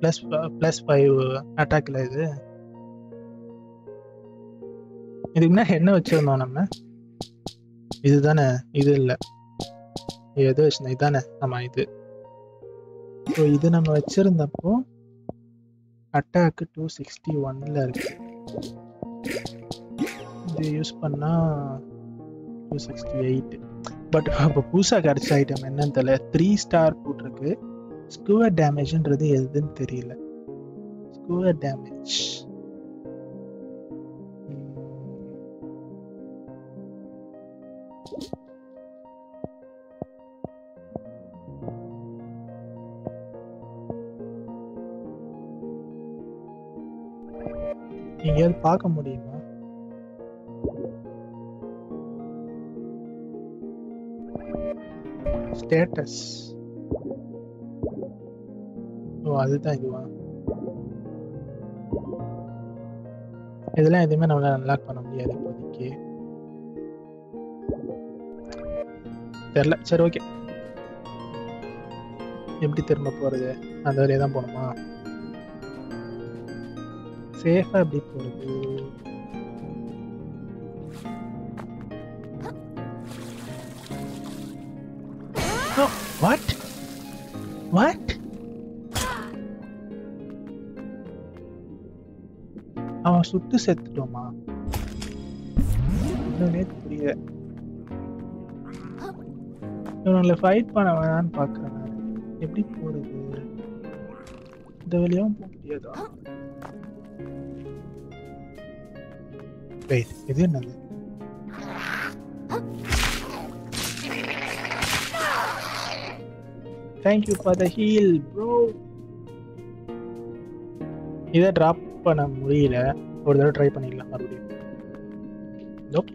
+5 அட்டாக்ல இது. இதுக்கு முன்னாடி என்ன வச்சுருந்தோம் நம்ம? இதுதானே. இது இல்லை, ஏதோ வச்சுருந்தோம். இதுதானே நம்ம இது. ஸோ இது நம்ம வச்சுருந்தப்போ அட்டாக்கு 261 இருக்கு. இது யூஸ் பண்ணால் 268. பட் இப்போ புதுசாக கிடச்ச ஐட்டம் என்னன்னு தெரியல. 3 ஸ்டார் போட்டிருக்கு. ஸ்குவர் டேமேஜ்ன்றது எதுன்னு தெரியல. ஸ்குவர் டேமேஜ் எங்கேயாவது பார்க்க முடியுமா? ஸ்டேட்டஸ் அதுதான் இதுவா இதெல்லாம் எதுவுமே நம்மளால அன்லாக் பண்ண முடியாது இப்போதைக்கு தெரியல. சரி ஓகே, எப்படி திரும்ப போறது? அந்த வழியே தான் போகணுமா? சேஃபா எப்படி போறது? What? அவன் சுட்டு செத்துட்டோமா? புரியல. இவங்களை ஃபைட் பண்ண வேணான்னு பாக்குறேன். எப்படி போறது? இந்த வழியாவும் போக முடியாதா? இது என்னது? Thank you for the heal, bro. இத டிராப் பண்ண முடியல. ஒரு தடவை ட்ரை பண்ணிடலாம் மறுபடியும். நோப்,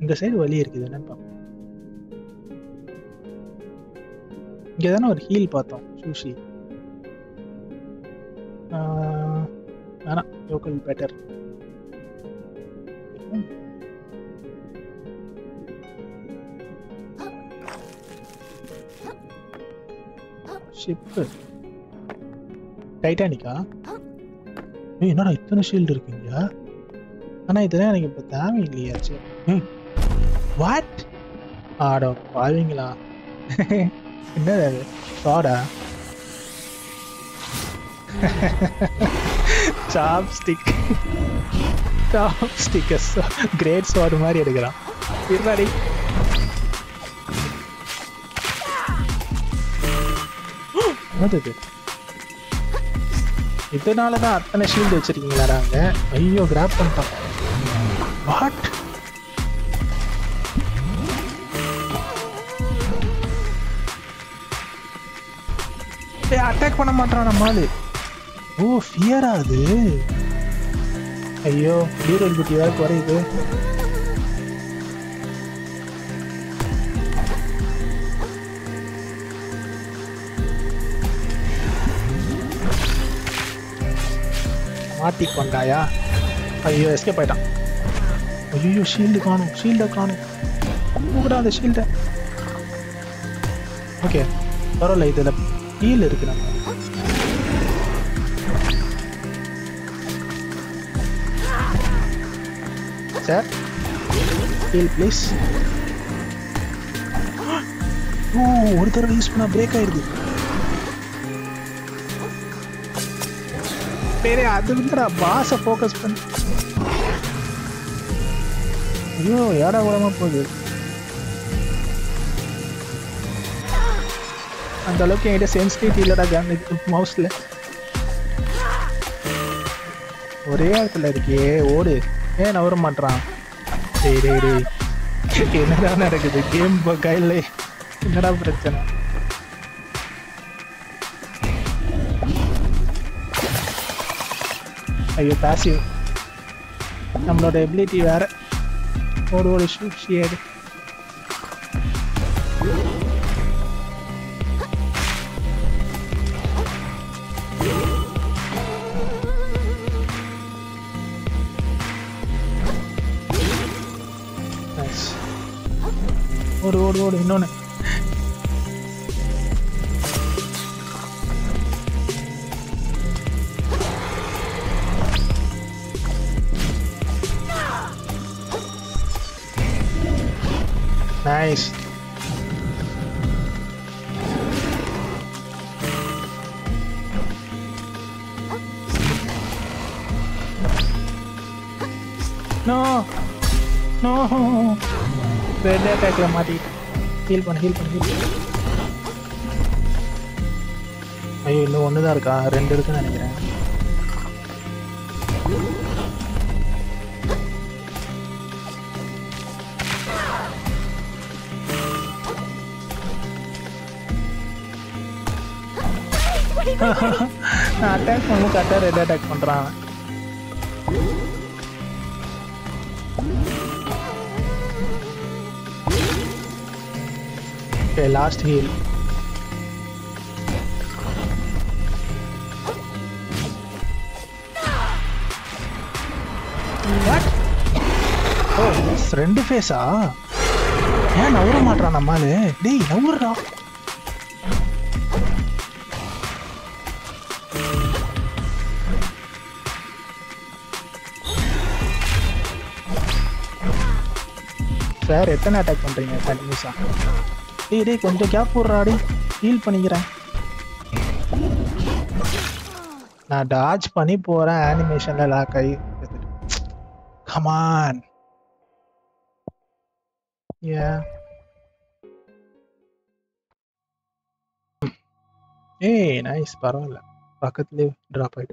இந்த சைடு வலி இருக்குது. என்னன்னு பாப்போம். இங்க தானே ஒரு ஹீல் பார்த்தோம். சூஷி ஆனா லோக்கல் பெட்டர். ஷிப்பு டைட்டானிக்கா? என்னடா இத்தனை ஷீல்டு இருக்குங்க? ஆனால் இதெல்லாம் எனக்கு இப்போ தேவை இல்லையாச்சு. வாட் ஆடோ பாவீங்களா? என்னது அது? சாடா? சாப்ஸ்டிக் கிரேட் சாடு மாதிரி எடுக்கிறான். இருமாடி அது. இதனால தான் அத்தனை ஷீல்டு வச்சிருக்கீங்களா? ஐயோ கிராப் பண்ணிட்டான். வாட்? அட்டாக் பண்ண மாட்டான் நம்மால். ஓ ஃபியரா அது? ஐயோ ஹீரோல் குட்டி வேற குறையுது. மாட்டி கொண்டாயா? ஐயோ எஸ்கேப் ஆயிட்டான். ஐயோ ஷீல்டு காணும், ஷீல்டை காணும். கூடாது ஷீல்டை. ஓகே பரவாயில்ல, இதில் ஹீல் இருக்கு. நம்ம சார் ஹீல் ப்ளீஸ். ஓ ஒரு தடவை யூஸ் பண்ணால் பிரேக் ஆயிடுது. பேரே அதுக்குன்றா பாஸை ஃபோக்கஸ் பண்ணி. ஐயோ ஏடா கூடமாக போகுது. அந்த அளவுக்கு என்கிட்ட சென்சிட்டிவிட்டி இல்லைடா கேம். மவுஸில் ஒரே இடத்துல இருக்கே. ஓடு. ஏன் நவர மாட்டான்? என்னடா நடக்குது? கேம் கையில் என்னடா பிரச்சனை? ஐயோ பேசிவ் நம்மளோட எபிலிட்டி வேற. ஒரு ஷூஷியர் ஒரு இன்னொன்று. Nice. No. Red attack la mati. Heal pan. Ayyo illa onnu da iruka, rendu irukku nenikiren. நான் அட்டாக் பண்ணு கரெக்டாக ரெட் அட்டாக் பண்ணுறான். Okay last heal. Friend face ah? Yeah, naura matra na male. Dey naura. Sir, ethan attack pandringa Salmusa. Dey dey konja kya porra dey? Heal panikiran. Na dodge pani pora animation la lakai. Come on. Yeah. Hey, nice. Parola. Bucket leave. Drop it.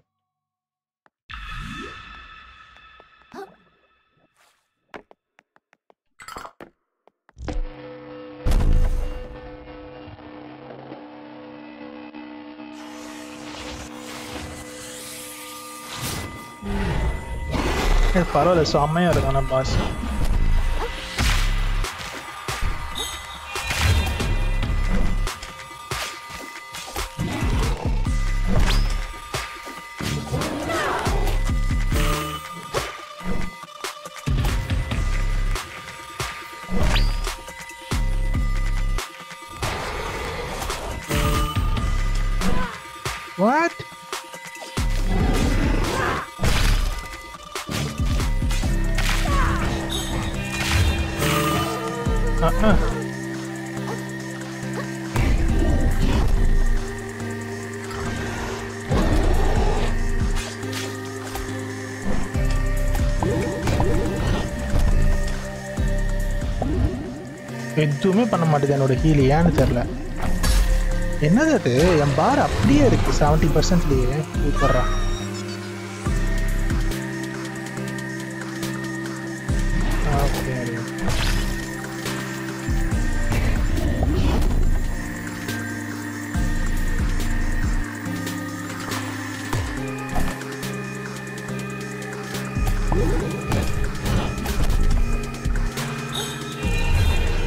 Hey, Parola. So I'm here on a bus. What? எதுவுமே பண்ண மாட்டேது என்னோட ஹீல் ஏன்னு தெரியல என்னது அது என் பார் அப்படியே இருக்கு 70% லயே கூப்பறா ஓகே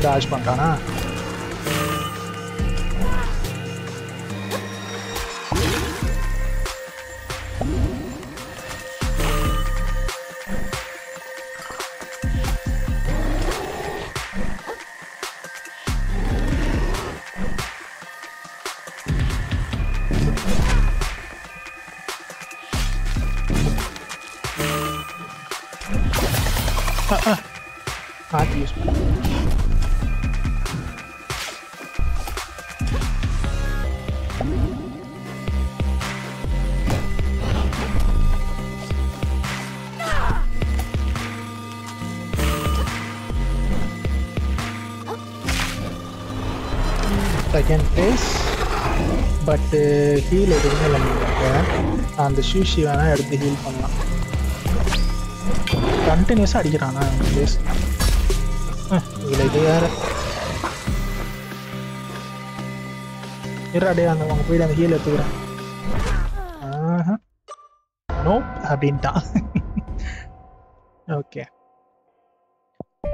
ராஜ் பண்றானா Second place, but heal it in the and the sushi and I had the heal for now. Continuous Adirana in this. Here are they on the one way and heal it. Nope, I've been done. Okay.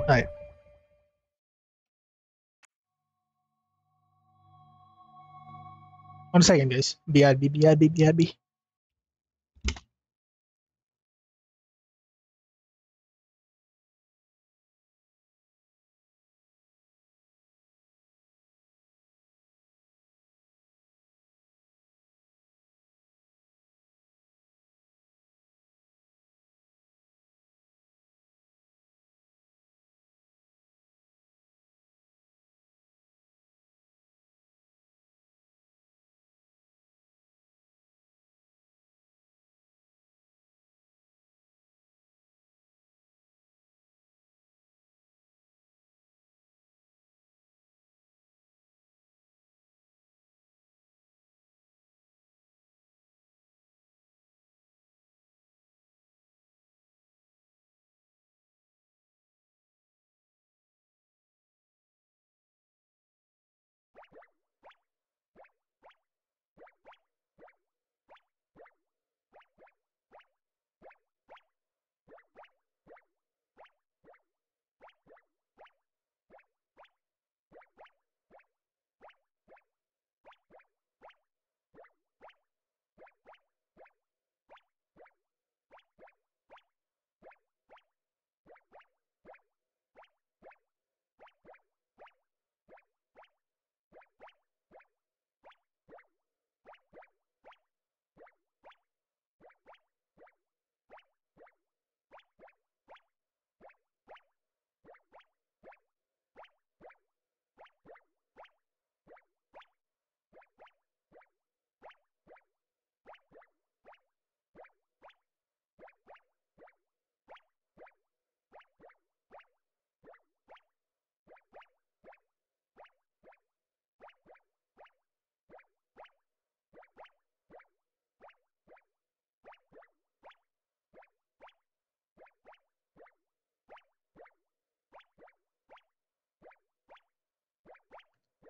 Alright. One second guys, BRB.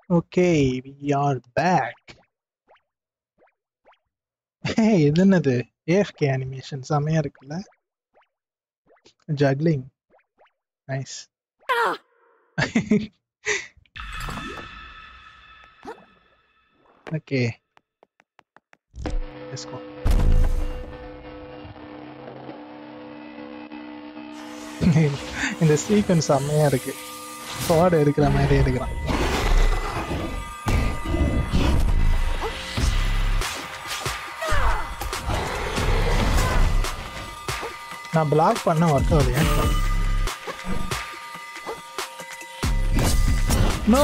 Okay, we are back. Hey, this is the AFK animation. Juggling. Nice. Ah. Okay. Let's go. In the sequence, I'm here. Sword is I block but no work out. No.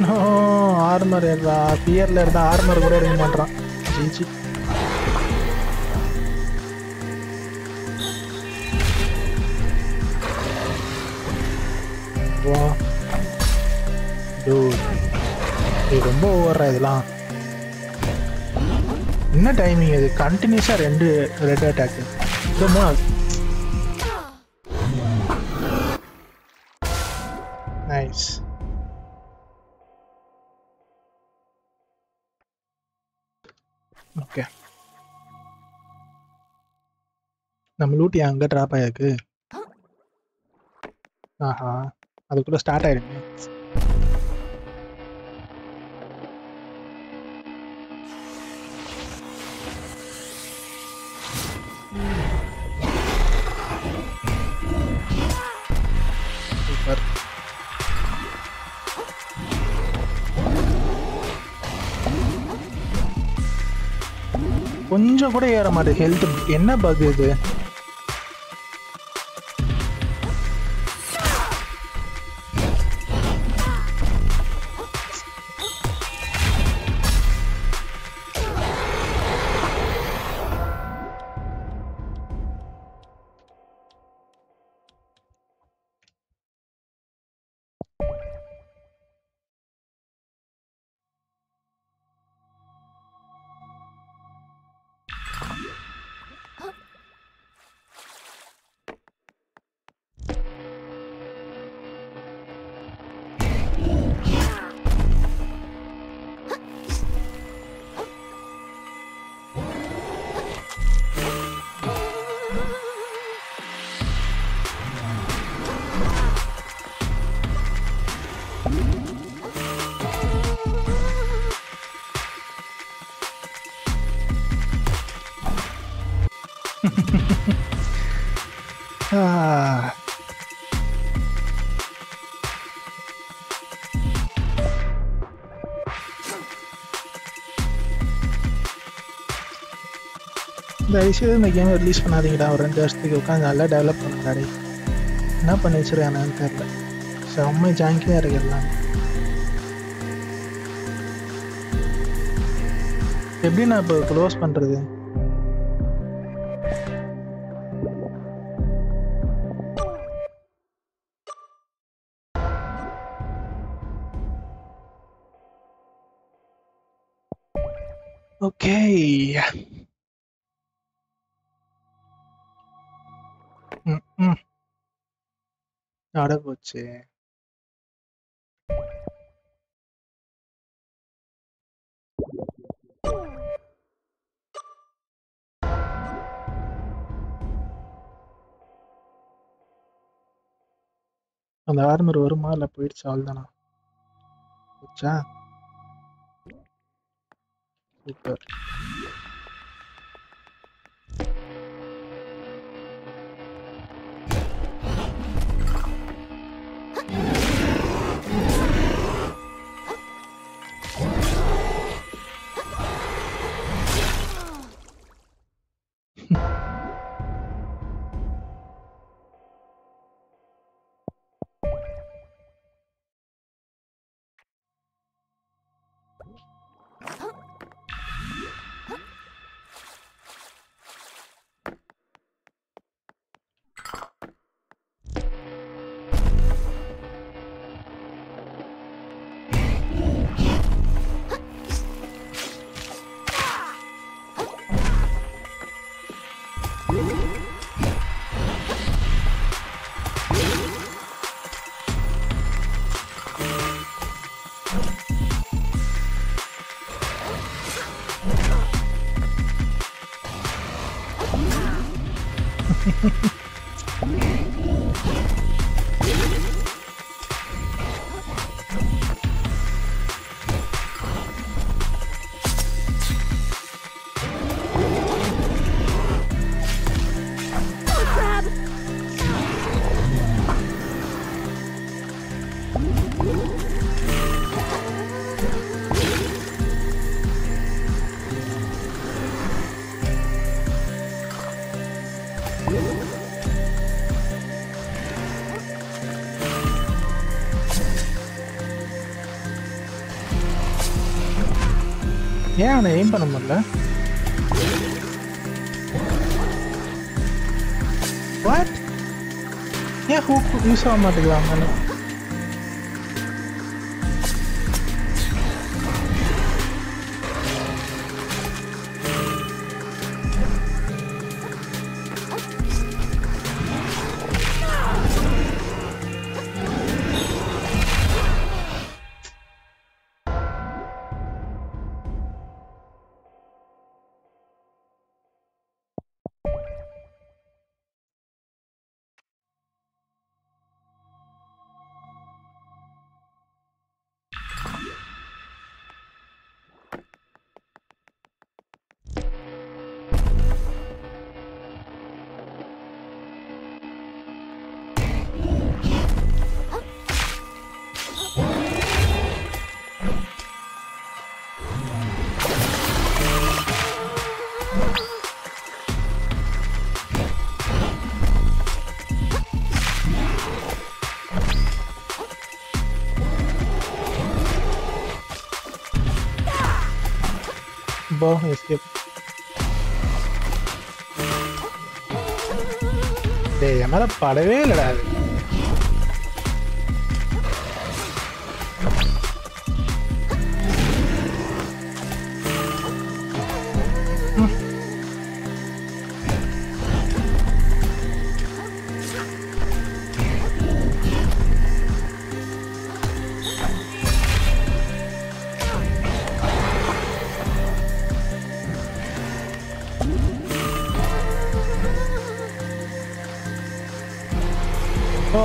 No armor irda fear la irda armor kuda remove pandran. GG. Dude, this is over. What timing is it? Continuous or end red attack? Come on. Nice. Okay. Nam loot yanga trap ayakku. Aha. That's the start. கொஞ்சம் கூட ஏற மாட்டே ஹெல்த் என்ன பக் இது In the game at least for nothing down and just the Yukana develop on carry. Napa nature and uncarried. So my janky are real. They've been up close country. Okay. Not a good say. On the armor or mala puts all the na. Super. ஏன் அவனை எய்ம் பண்ண முடியல? வாட்? ஏன் ஹூக் யூஸ் ஆக மாட்டேங்கிறான் அவனு? Ball and skip. Hey, I'm not a part of it.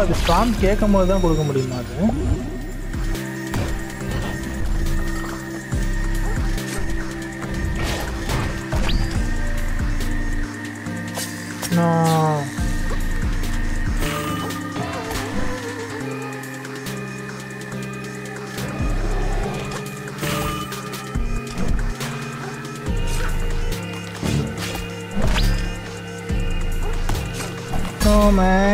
அது ஸ்டாம் கேட்கும்போது தான் கொடுக்க முடியுமா அது? No man.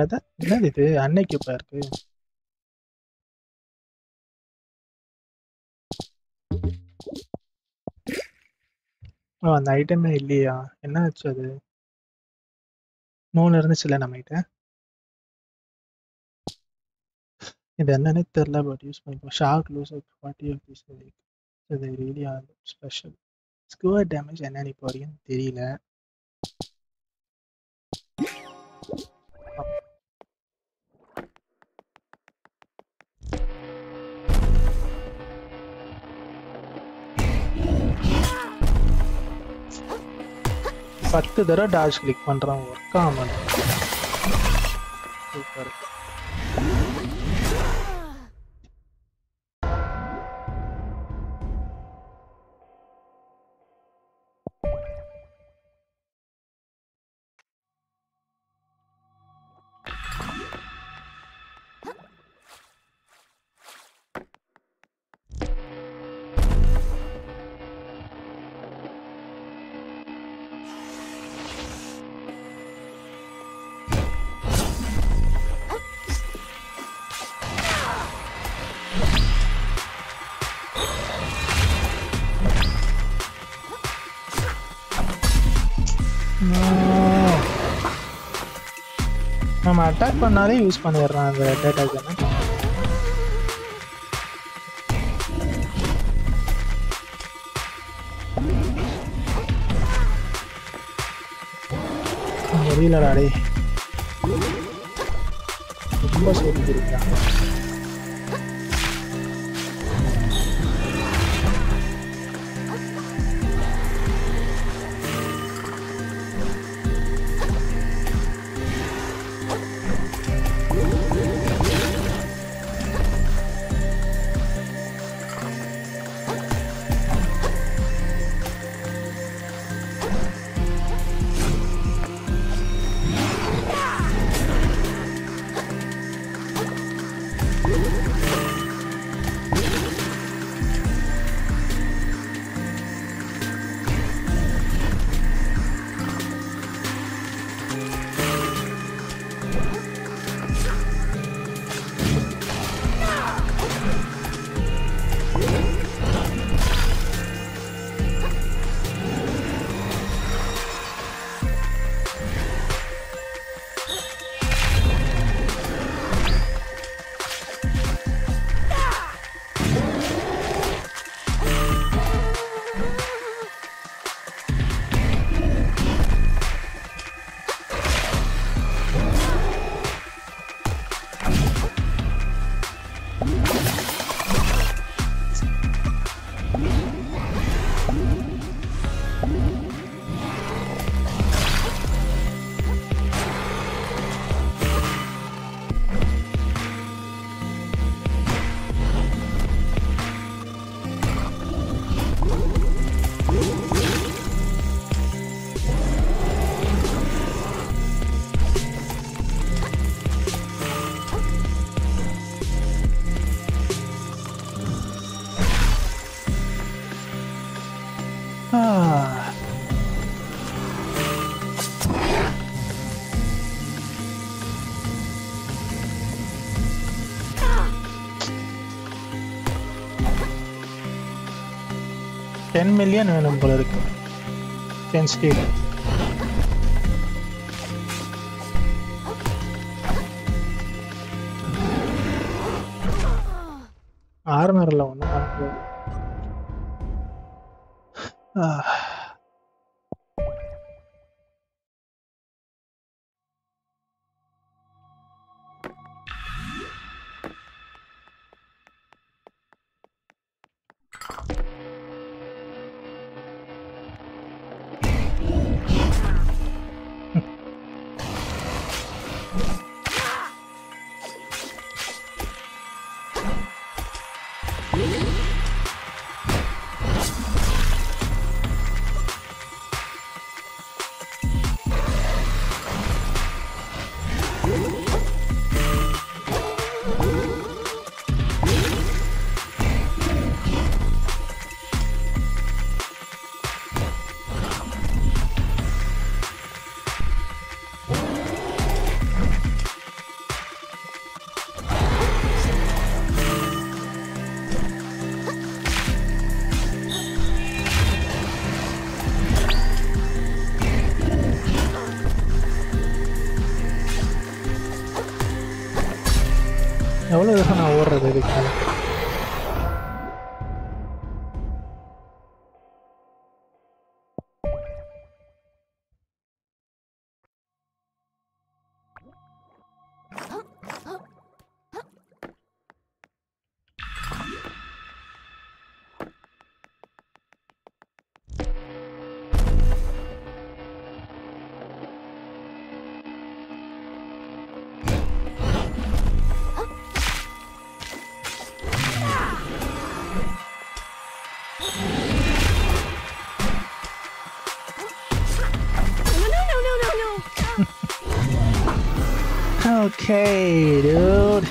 அதான் என்னது இது அன்னைக்கு இப்ப இருக்கு அந்த ஐட்டமே இல்லையா? என்ன ஆச்சு? அது மூணு இருந்துச்சுல நம்ம கிட்ட. இது என்னன்னு தெரியல, பட் யூஸ் பண்ணிப்போம். Shark loose special square damage என்னன்னு இப்போ வரைக்கும் தெரியல. பத்து தடவை டாஷ் கிளிக் பண்றான், ஒர்க் ஆக மாட்டேங்குது. சூப்பர். அட்டாக் பண்ணாலே யூஸ் பண்ணிடுறான் அந்த டேட்டா கேன். முடியலடா டேய், ரொம்ப சோதிச்சிருக்கான். $10 million வேணும் போல இருக்கு. 10 ஸ்டீல் ஆர்மர்ல ஒண்ணு இருக்கு. எவ்வளோ தூரம் நான் ஓடுறது இதுக்கு? Okay, dude.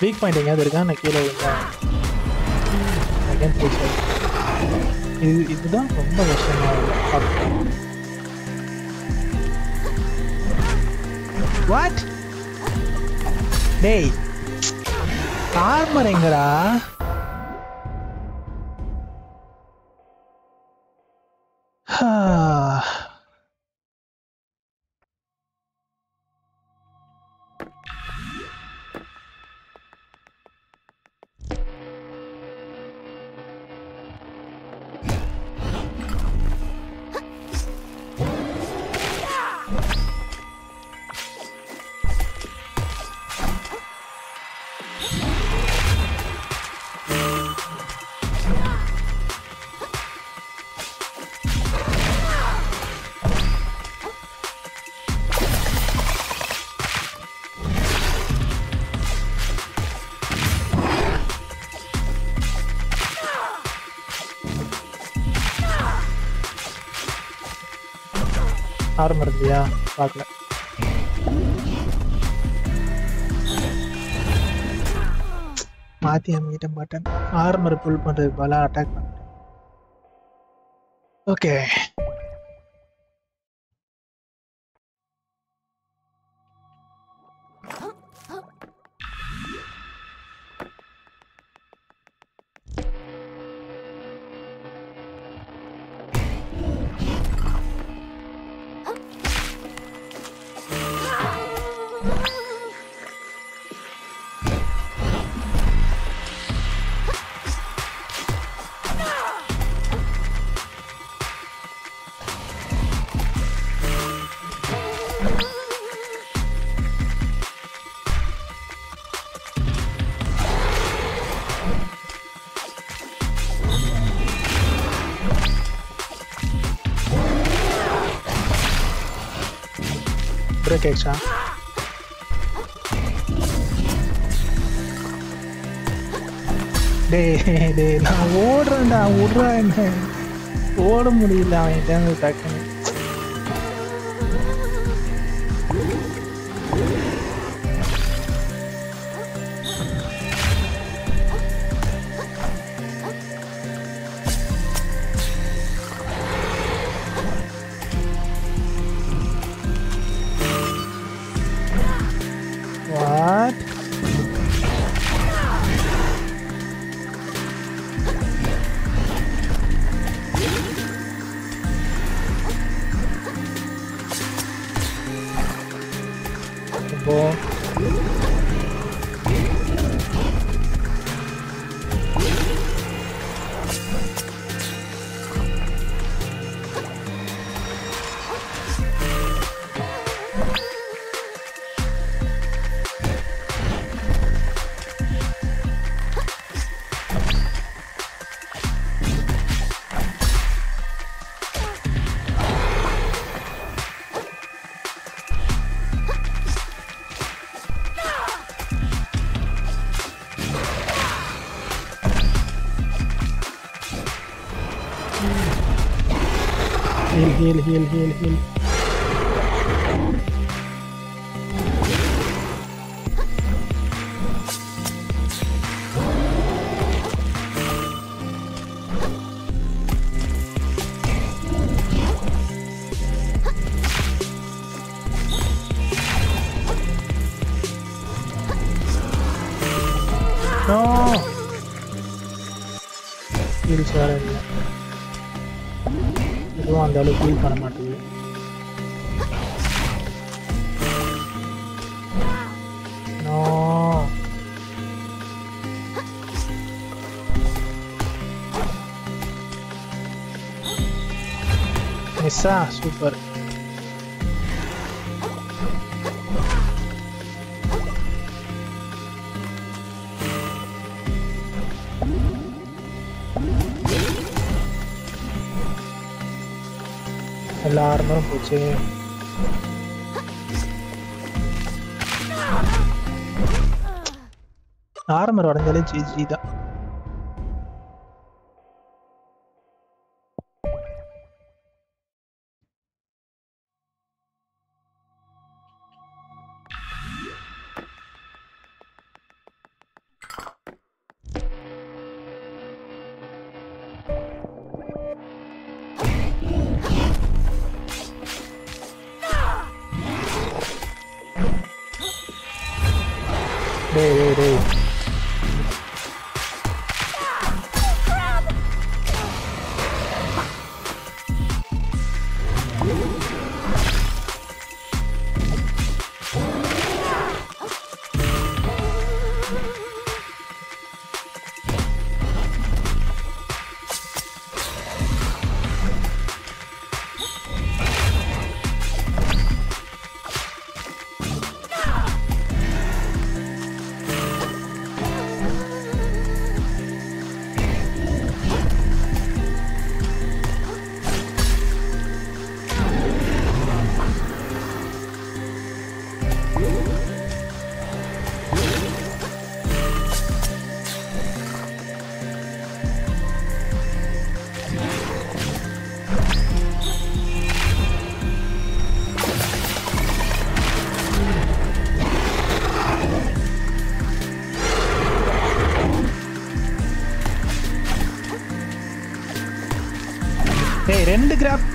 வீக் பாயிண்ட் எங்கேயாவது இருக்கான் நான் கீழே விழுந்தேன் செகண்ட் பிக்சர் இது இதுதான் ரொம்ப கஷ்டமாக இருக்கும் பார்க்கலாம் வாட் டேய் ஆர்மர் எங்கடா மறந்துயா பார்க்கல மாத்தி அமிட்ட பட்டன் ஆர்மர் புல் பண்றது பல அட்டாக் பண்ணுது ஓகே Extra. Dey நான் ஓடுறேன்டா ஓடுறா என்ன ஓட முடியல அவன் டேங்க டக்குன்னு Heal. No! Heal, sir. I don't want to heal for much. chissà, super. E l'arma così. Armor rende leggera. ரெண்டு கிராப்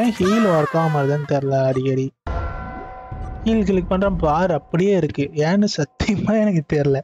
ஏன் ஹீல் ஒர்க் ஆகாமறதுன்னு தெரியல அடிக்கடி. ஹீல் கிளிக் பண்றேன் பார் அப்படியே இருக்கு. ஏன்னு சத்தியமா எனக்கு தெரியல.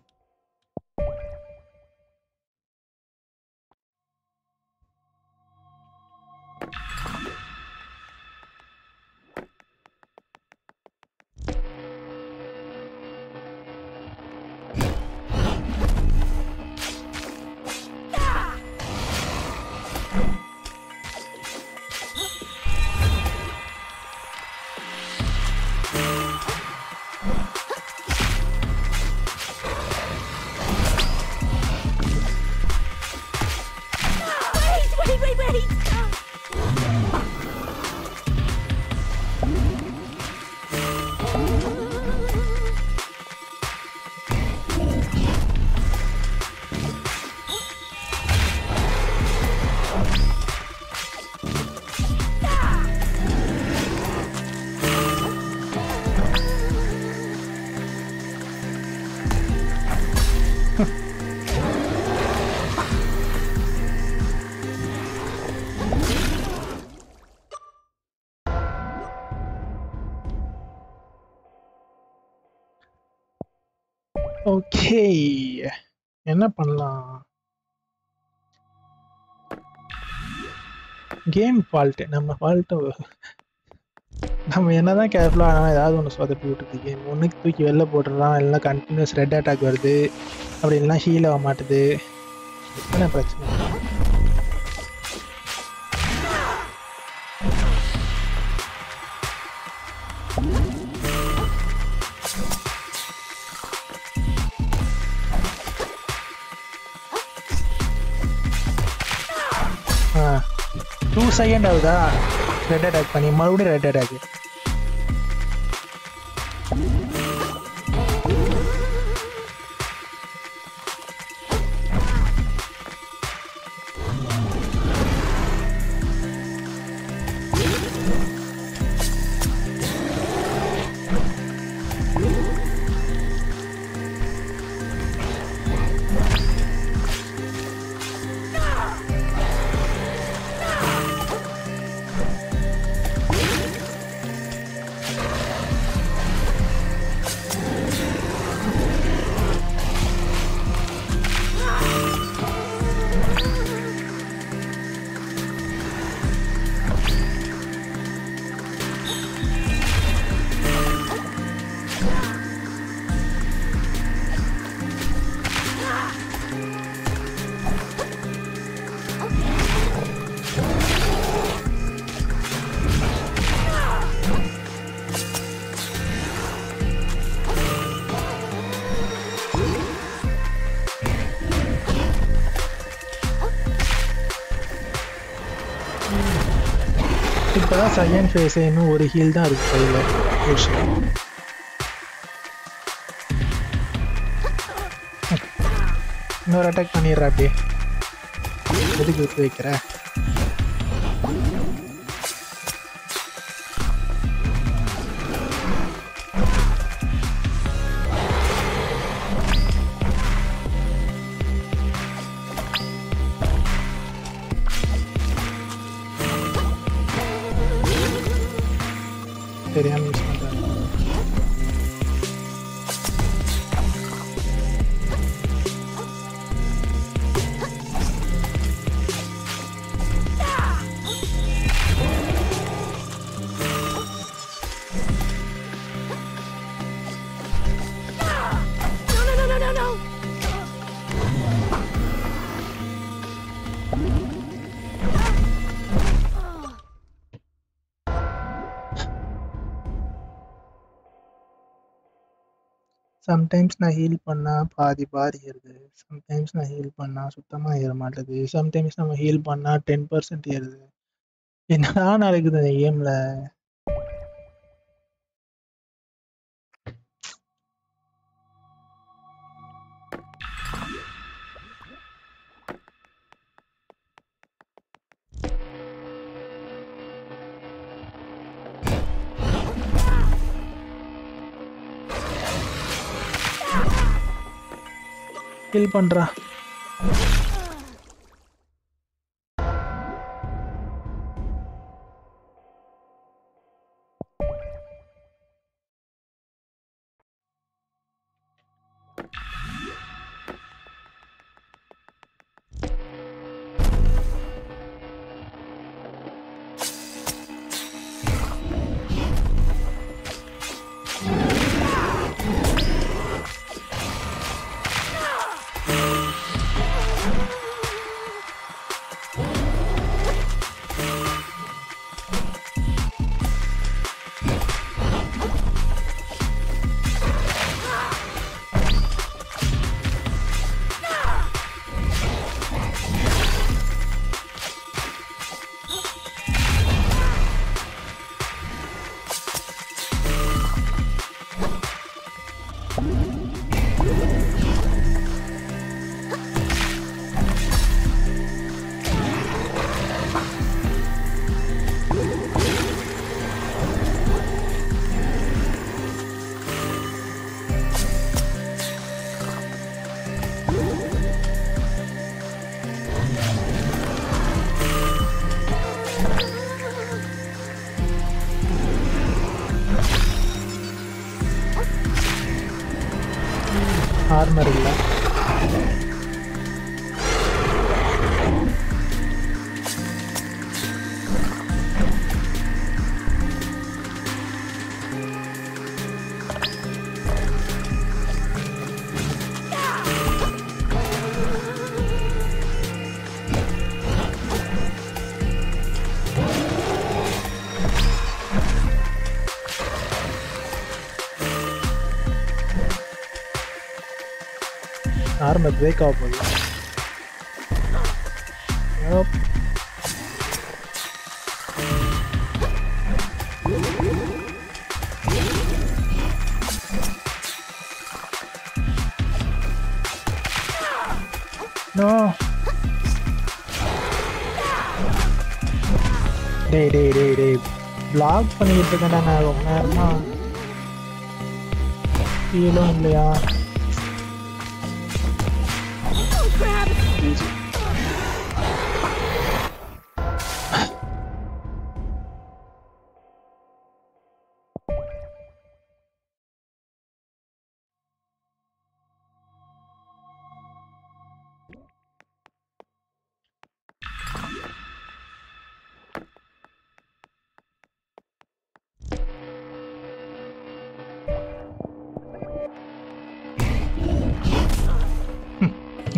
Okay, என்ன பண்ணலாம்? கேம் ஃபால்ட் நம்ம ஃபால்ட். நம்ம என்னதான் கேர்ஃபுல்லா ஆனா ஏதாவது ஒன்று சொதப்பிட்டு கேம் ஒன்றுக்கு தூக்கி வெளில போட்டுடலாம். இல்லைன்னா கண்டினியூஸ் ரெட் அட்டாக் வருது. அப்படி இல்லைன்னா ஹீல் ஆக மாட்டுது. என்ன பிரச்சனை? Second out da red attack pani marudi red attack பார்த்தா சைலண்ட் ஃபேஸ் இன்னும் ஒரு ஹீல் தான் இருக்கு கையில இன்னொரு அட்டாக் பண்ணிடுறா அப்படியே எதுக்கு விட்டு வைக்கிற Sometimes na heal panna paadi bar irudhu sometimes na heal panna suttama iramaatadhu sometimes na heal panna 10% irudhu enna nalikudhu the game la kill பண்றா armor break off yep. No dey block பண்ணிட்டிருக்கடா நான் ரொம்ப நேரமா ஹீலோ இல்லையா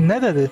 என்னது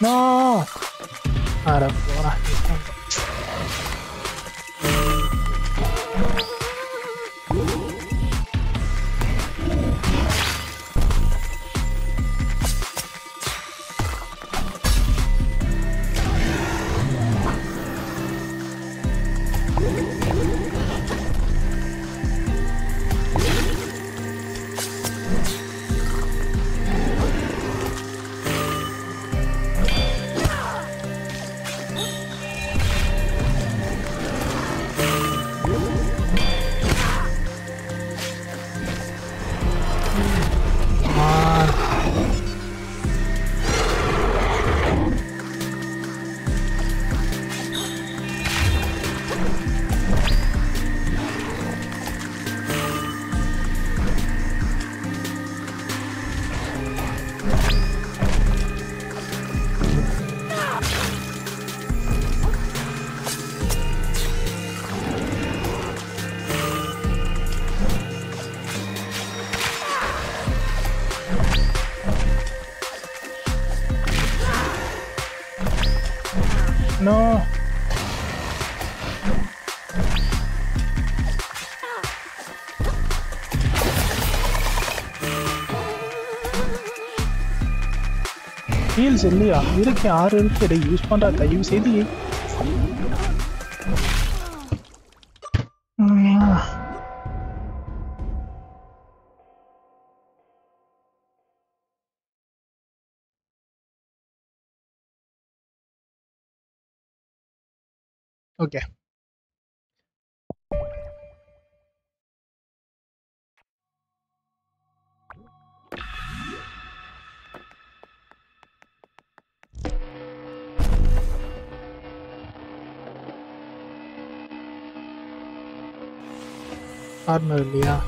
No! I don't wanna. No! Heals இல்லையா? இருக்கேன் 6 இருக்கு டேய் யூஸ் பண்றா தயவு செய்து okay. Armor, yeah.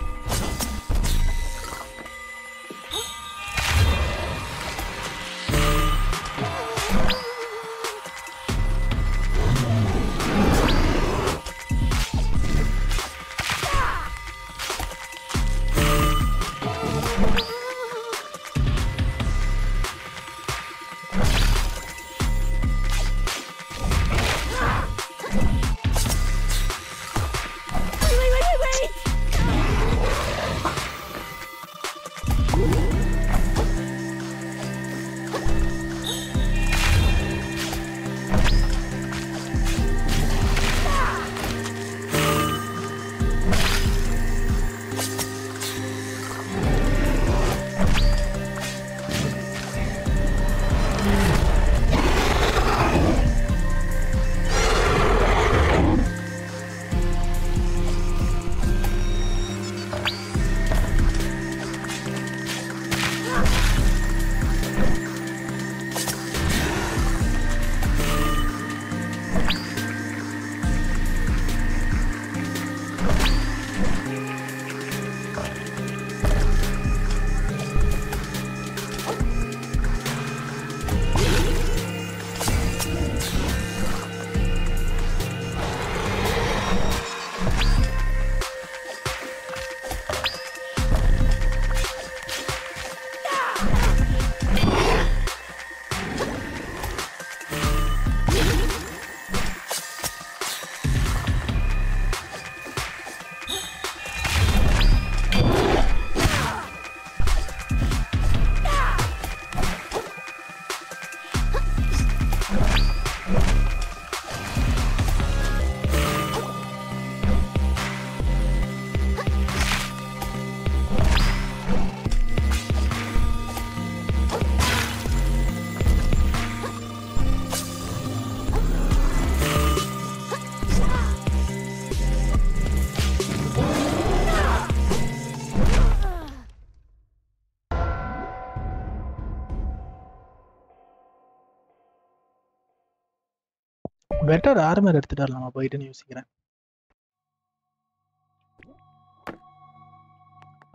Better armor எடுத்துடலாம் அப்ப இத யோசிக்கிறேன்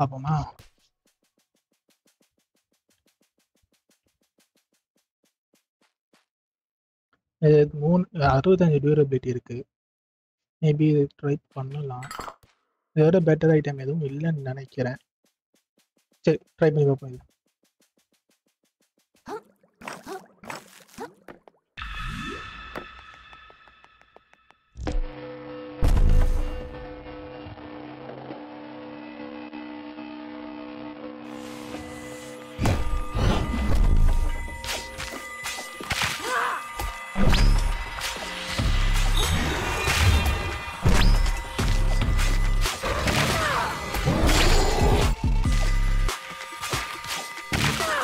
அப்பமா இது 65 டியூரபிலிட்டி இருக்கு மேபி ட்ரை பண்ணலாம் வேற பெட்டர் ஐட்டம் எதுவும் இல்லன்னு நினைக்கிறேன் சரி ட்ரை பண்ணி பார்ப்போம்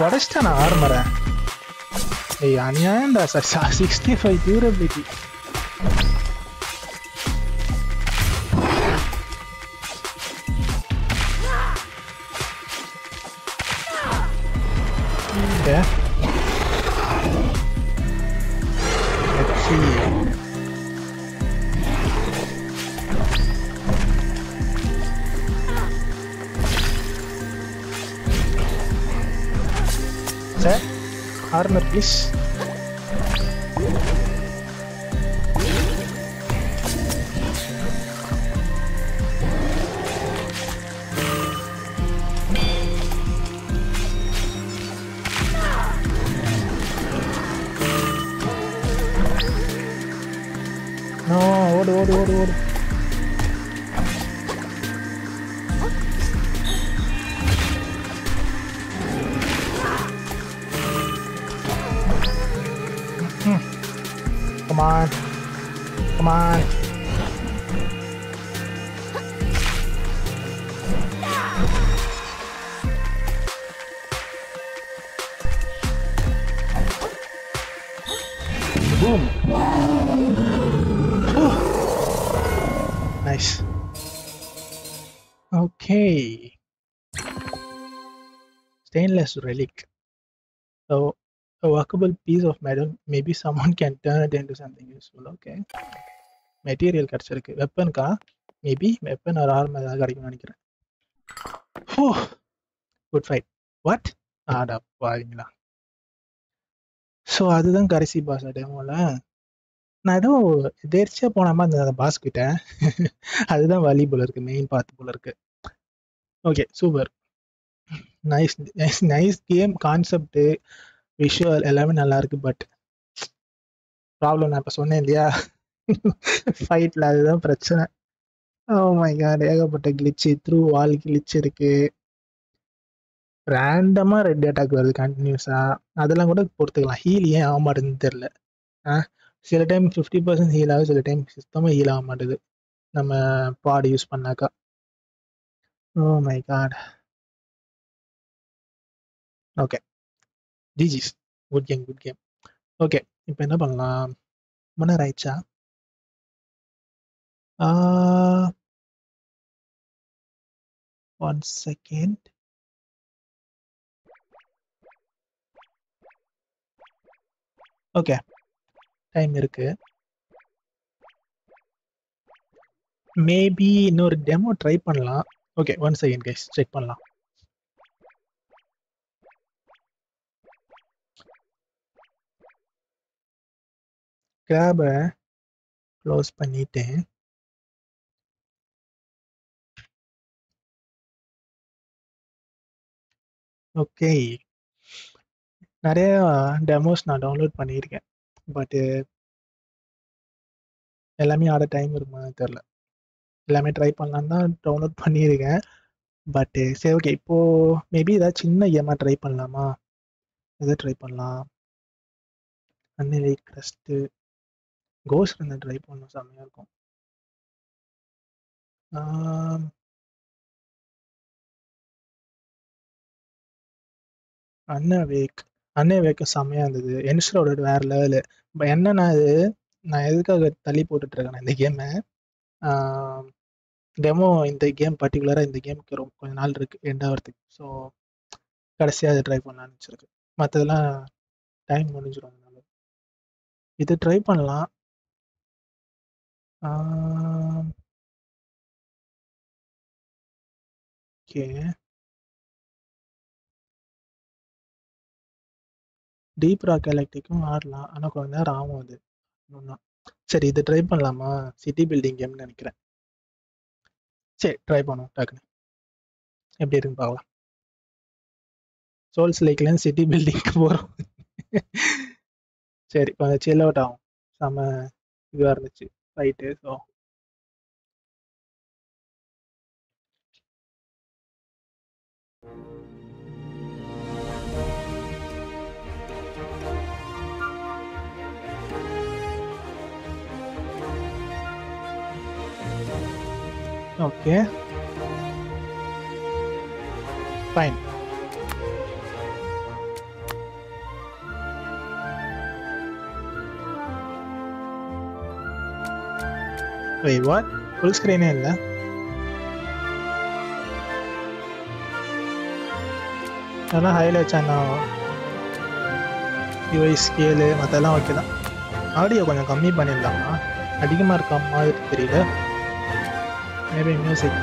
Protestant armor. Hey, and 65 durability. Okay. Let's see. Set. Armor, please. Come on. Boom. Ooh. Nice. Okay. Stainless relic. So a workable piece of metal. Maybe someone can turn it into something useful. Okay. Material கிடைச்சிருக்கு வெப்பன் கா மேபி வெப்பன் ஆர் ஆர்ம் ஏதாவது கிடைக்கும்னு நினைக்கிறேன். ஓ குட் ஃபைட். வாட் ஆடா பாவீங்களா. ஸோ அதுதான் கடைசி பாஸ் டெமோல நான் ஏதோ எதேர்ச்சியா போனாமா அந்த பாஸ் கிட்டேன். அதுதான் வலி போல இருக்கு, மெயின் பார்த்து போல இருக்கு. Okay super nice nice nice game. Concept visual எல்லாமே நல்லா இருக்கு. பட் ப்ராப்ளம் நான் இப்போ சொன்னேன் இல்லையா, ஃபைட்டில் அதுதான் பிரச்சனை. ஓ மை காட் ஏகப்பட்ட கிளிச்சு, த்ரூ வால் கிளிச்சு இருக்கு, ரேண்டமாக ரெட் அட்டாக் வருது கண்டினியூஸாக. அதெல்லாம் கூட பொறுத்துக்கலாம். ஹீல் ஏன் ஆக மாட்டேங்குதுன்னு தெரில. சில டைம் 50% ஹீல் ஆகுது, சில டைம் சுத்தமாக ஹீல் ஆக மாட்டேது நம்ம பாடு யூஸ் பண்ணாக்கா. Oh my god. Okay GGs, good game good game. Okay இப்போ என்ன பண்ணலாம், ரொம்ப நேரம் ஆயிடுச்சா? One second. Okay, time இருக்கு. Maybe இன்னொரு டெமோ ட்ரை பண்ணலாம். Okay, one second guys, check பண்ணலாம். கிராபை க்ளோஸ் பண்ணிட்டேன். ஓகே நிறைய டெமோஸ் நான் டவுன்லோட் பண்ணியிருக்கேன். பட்டு எல்லாமே ஆட டைம் இருக்குமான்னு தெரில. எல்லாமே ட்ரை பண்ணலான்னு தான் டவுன்லோட் பண்ணியிருக்கேன். பட்டு சரி ஓகே இப்போது மேபி ஏதாவது சின்ன கேமாக ட்ரை பண்ணலாமா? எதாவது ட்ரை பண்ணலாம். அன்னிலை கிரஸ்ட்டு கோஸ்ட் இருந்தால் ட்ரை பண்ணணும், செம்மையாக இருக்கும். அன்னவேக் செம்மையாக இருந்தது. என்ஸ்ரோட வேறு லெவலு. இப்போ என்னன்னா அது நான் எதுக்காக தள்ளி போட்டுட்ருக்கேன் இந்த கேமை, டெமோ இந்த கேம் பர்டிகுலராக இந்த கேமுக்கு ரொம்ப கொஞ்சம் நாள் இருக்குது எண்டாகிறதுக்கு. ஸோ கடைசியாக அதை ட்ரை பண்ணலான்னு வச்சுருக்கு. மற்றதெல்லாம் டைம் முடிஞ்சிடும். அதனால இது ட்ரை பண்ணலாம். ஓகே டீப் ராக் எலக்ட்ரிக்கும் ஆடலாம், ஆனால் கொஞ்சம் நேரம் ஆகும் அது இன்னொன்னா. சரி இது ட்ரை பண்ணலாமா? சிட்டி பில்டிங் கேம்னு நினைக்கிறேன். சரி ட்ரை பண்ணுவோம் டக்குன்னு, எப்படி இருக்குன்னு பார்க்கலாம். சோல்ஸ் லைக்லேருந்து சிட்டி பில்டிங்க்கு போகிறோம். சரி கொஞ்சம் சில் அவுட் ஆகும். செம இதுவாக இருந்துச்சு right. So okay fine Wait, what? Full screen illa? Ana highlight channel UI scale matala okay da. Audio konjam kammi pannidalama. Adigama irukka maadhiri theriyala. Maybe music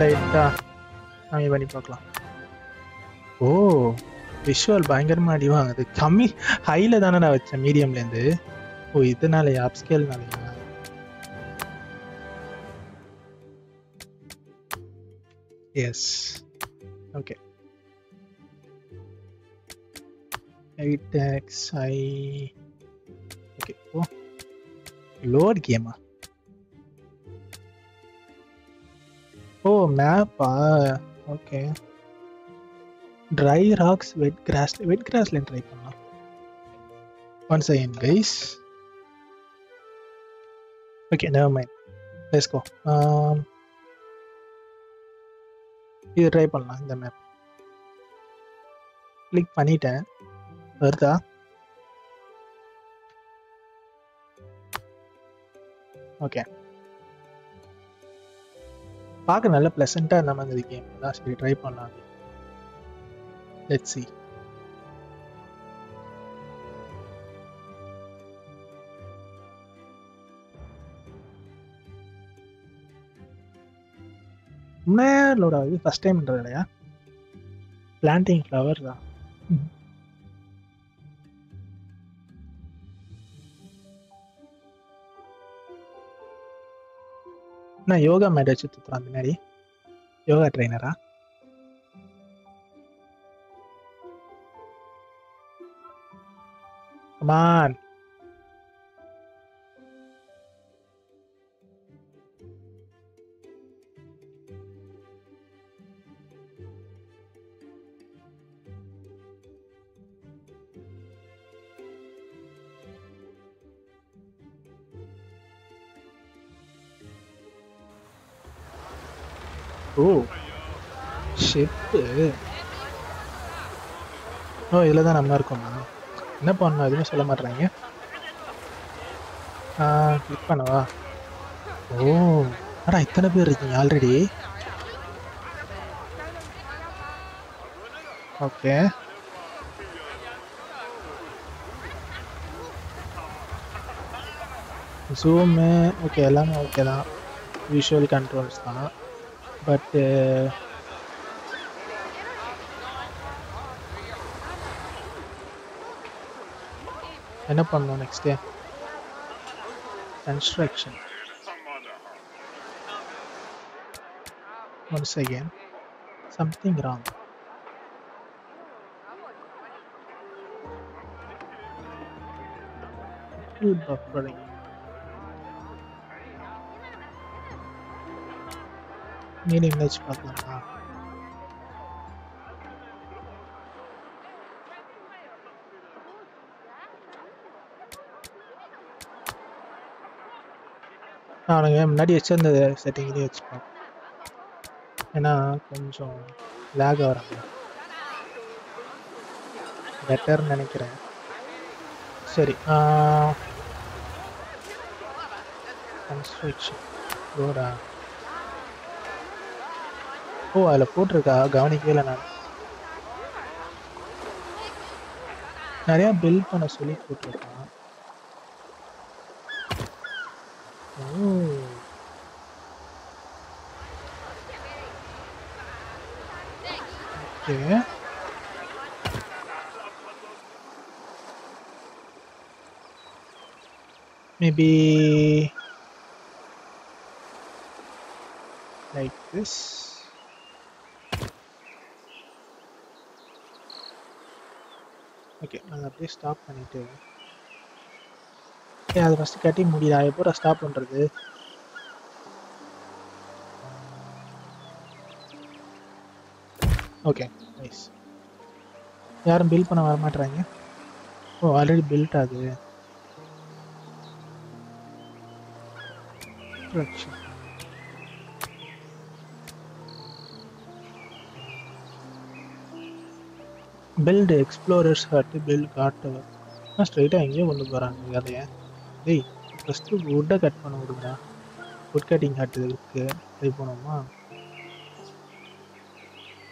light kammi panni paakalam. Oh, visual bayangarama adi vaangudhu. Kammi high la dana na vecha medium la irundhu. Oh, idanaala upscale nalaya. Yes. Okay. I okay. Oh. Load game. Oh, map. Okay. Dry rocks, wet grassland try panna. Once again, guys. Okay, never mind. Let's go. This try panna the map. Click panita. Verda. Okay. Paaka nalla pleasant ah nama indha game la seri try pannalam. Let's see. Man, load aagudhu first time indradaya. Planting flower da. Na yoga mat vechithutra minari yoga trainer ah come on oh shit oh idla da namma irukom enna panna adhu solla matrainga click panava oh ara itana per irukinga already okay zoom okay ellame okay da visual controls da but என்ன பண்ணனும் next construction once again something wrong little buffering main image பார்க்கலாமா நாங்க முன்னாடி வச்சிருந்த செட்டிங்லயே வச்சுப்போம் ஏன்னா கொஞ்சம் லாக் ஆகுறாங்க பெட்டர் நினைக்கிறேன் சரி கன்ஸ்ட்ரக்ஷன் லோடா ஓ அதுல போட்டிருக்கா கவனிக்கல நான் நிறைய பில்ட் பண்ண சொல்லி போட்டிருக்கேன் okay maybe like this okay I have to stop பண்ணிட்டு okay அது first கட்டி முடிடா இப்போ ஸ்டாப் பண்றது okay nice யாரும் பில் பண்ண வர மாட்டறாங்க ஓ ஆல்ரெடி பில்ட் ஆகுது structure build explorers had to build cart tower straight ah inge kondu varanga adey hey first வுட்டை கட் பண்ண விடுங்க. வுட் கட்டிங் ஹட் இருக்கு, ட்ரை பண்ணோமா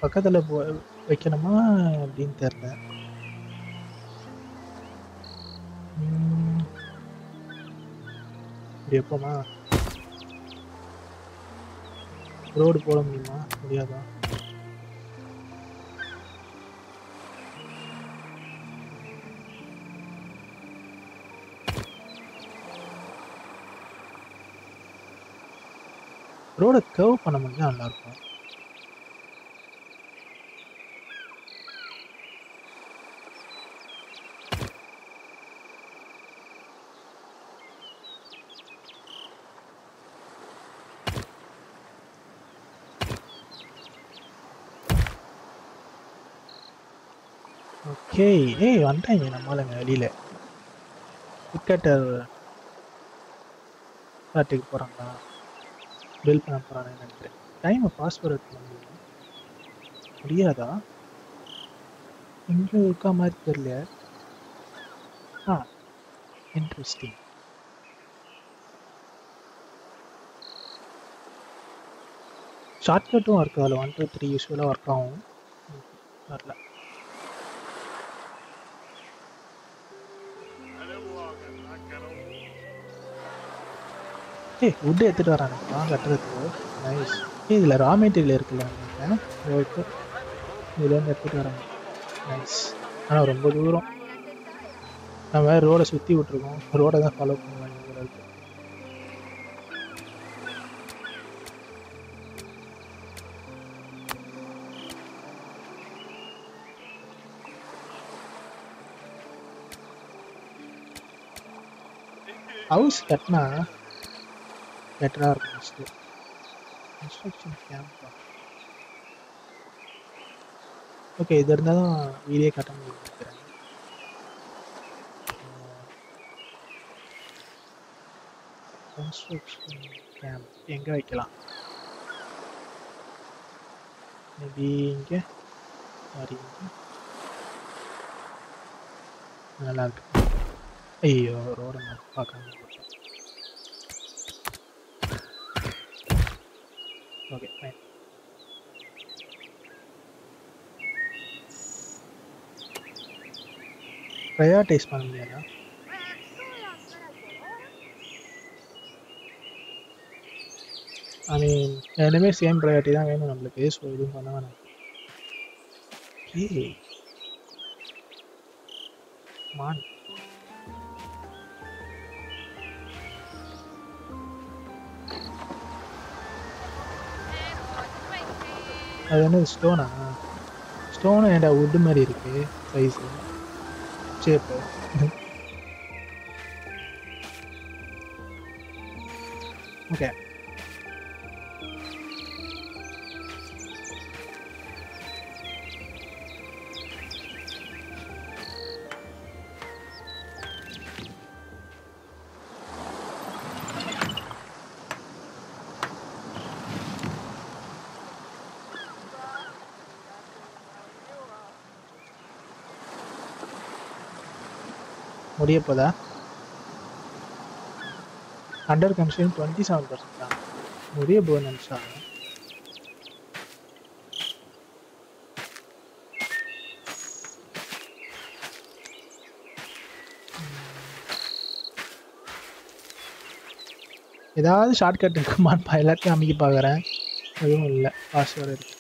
பக்கத்தில் போ வைக்கணுமா அப்படின்னு தெரியல. இப்படி எப்போமா ரோடு போட முடியுமா? முடியாதா? ரோடை கர்வ் பண்ண முடிஞ்சா நல்லாயிருக்கும். ஓகே, ஏய் வந்துட்டாங்க நம்மளுங்க வெளியில். டிக்கெட்டர் காட்டுக்கு போகிறாங்களா? பில் பண்ண போகிறாங்கன்னு நினைக்கிறேன். டைமை பாஸ்வேர்டு எடுத்து முடியும் முடியாதா? எங்கேயும் இருக்கா மாதிரி தெரியல. Ah, interesting. ஷார்ட்கட்டும் இருக்குது அதில். 1 2 3 யூஸ்வலாக ஒர்க் ஆகும். வரல ஏய் உட்டு எடுத்துகிட்டு வரானுங்களா கட்டுறதுக்கு? நைஸ். ஏ இதில் ரா மெட்டீரியல் இருக்குல்ல உங்களுக்கு, இதுலேருந்து எடுத்துகிட்டு வராங்க. நைஸ். ஆனால் ரொம்ப தூரம் நம்ம ரோடை சுற்றி விட்ருக்கோம். ரோடை தான் ஃபாலோ பண்ணுவாங்க. ஹவுஸ் கட்டினா பெட்டராக இருக்கும். First instruction கேம்ப்பா. ஓகே, இது இருந்தால் தான் வீடியோ கட்ட முடியும். கன்ஸ்ட்ரக்ஷன் கேம்ப் எங்கே வைக்கலாம்? மேபி இங்கே வரீங்க நல்லா இருக்கு. ஐயோ ரோடு பார்க்க. Okay, fine. Prioritize பண்ண முடியாதா? ரெண்டுமே சேம் ப்ரையாரிட்டி தான் வேணும் நம்மளுக்கு. ஸோ எதுவும் பண்ண வேணாம். ஏய் மான் அது என்ன ஸ்டோனா? ஸ்டோனு ஏண்டா உட்டு மாதிரி இருக்குது சைஸு ஷேப்பு. ஓகே முடிய போதா? அண்டர் கன்ஸ்ட்ரக்ஷன் 27% தான் முடிய போகுது நினச்சா. ஏதாவது ஷார்ட்கட் இருக்குமான்னு எல்லாத்தையும் அமைக்க பார்க்குறேன். எதுவும் இல்லை. பாஸ்வேர்டு இருக்கு.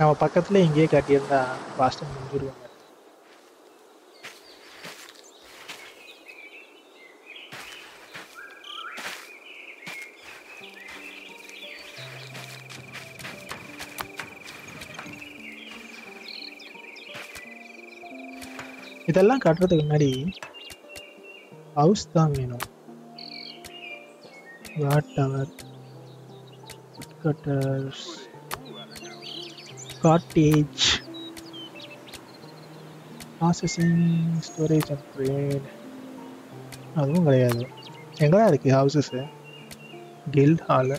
நம்ம பக்கத்தில் இங்கேயே காட்டியிருந்தா பாஸ்ட் முடிஞ்சிருவாங்க. இதெல்லாம் காட்டுறதுக்கு முன்னாடி ஹவுஸ் தான் வேணும். What tower, cutters, cottage, processing, storage upgrade அதுவும் கிடையாது. எங்கெல்லாம் இருக்குது houses? Guild hall,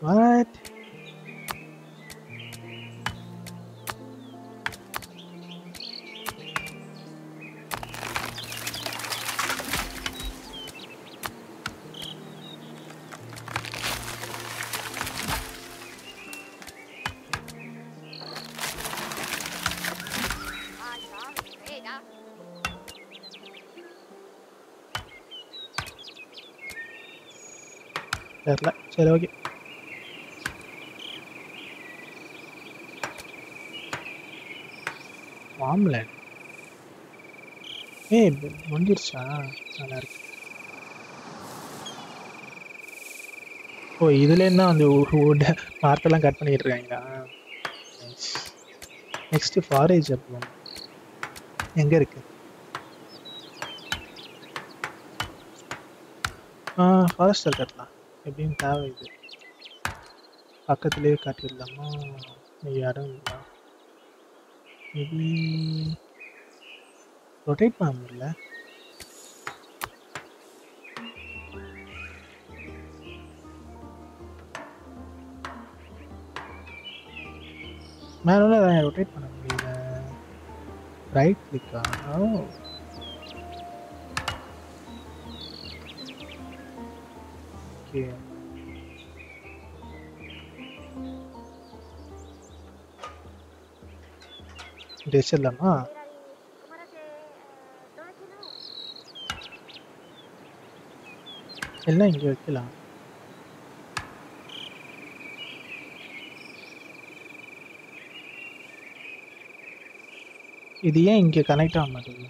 What? Like, omelette. Hey, Mundircha. Oh, this on the wood. Marpelang cut pannirukenga. Next forage appo. Enga irukku? Ah, forest kattala. Being carried. Packet lake at Lama, Yadam. Maybe rotate Pamula. Manual, I rotate Pamula. Right click. Oh. Okay. Desalama. Ella inge vekkalam. Idu yen inge connect aag mattengudhu.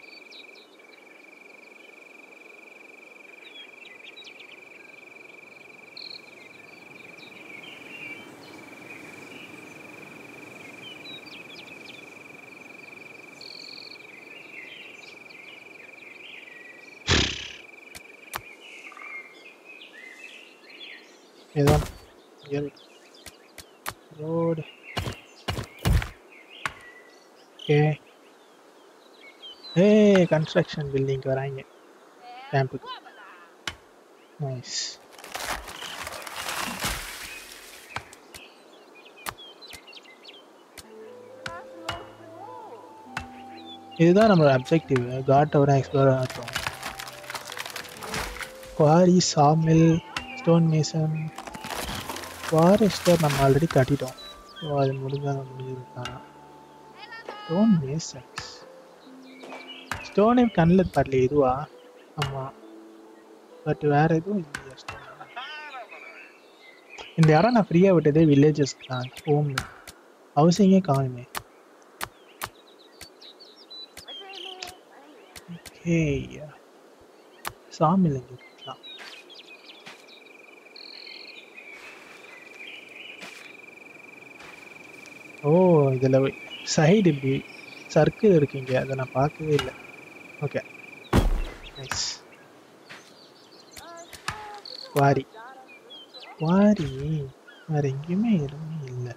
Here road. Okay. Hey, construction building going. Camp. Nice. This is our objective. God Tower Explorer. Quarry, sawmill, stonemason. Forest we already cut it off. So I stone masons. Stone is canned partly. But where is it? In the area free out the villages home. Housing is common. Okay. Sawmill. Oh, this is side B circle. Okay. Nice. Quarry. Quarry. I don't know.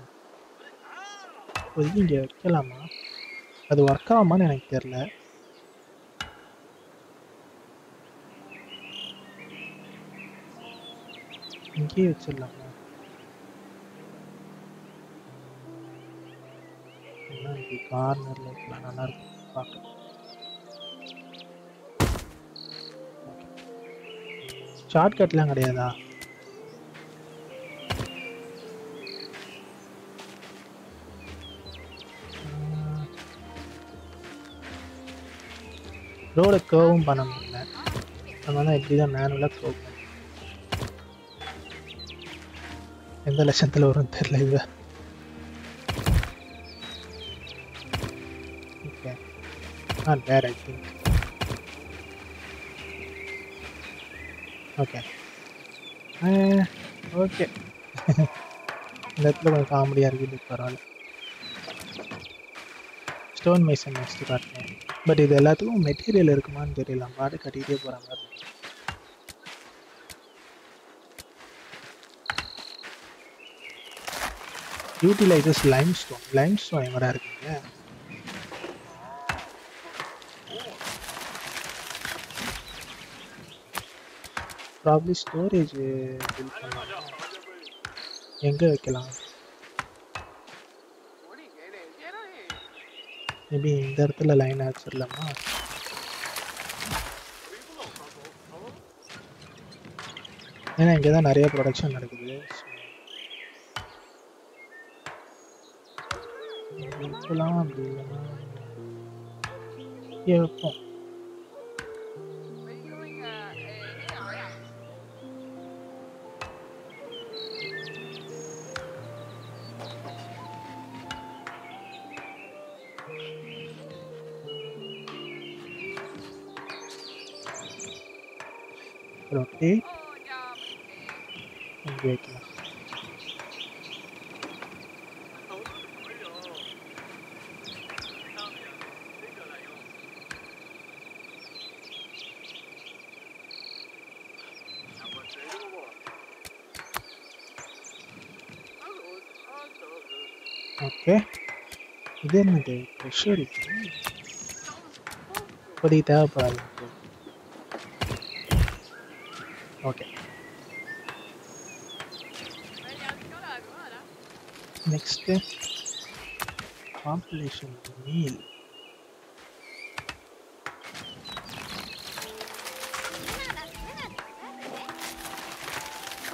Corner like another pocket. Shortcut lang adiyada. Road curve panam illa. Namala idida manual curve. Endha lakshathula varun therilla idha. Not bad, I think. Okay. Okay. Let's look at comedy argument for all. Stone mason next to that name. But if the material is command, there is a category for another. Utilizes limestone. Limestone, yeah. Probably storage will come out. எங்கே வைக்கலாம்? மேபி இந்த இடத்துல லைன் ஆச்சிடலாமா? ஏன்னா இங்கே தான் நிறைய ப்ரொடக்ஷன் நடக்குது. இப்போலாம் அப்படி இல்லைன்னா இங்கே வைப்போம். Rotate and break it. Okay. Then the pressure is put it up. Okay. Next step, compilation meal.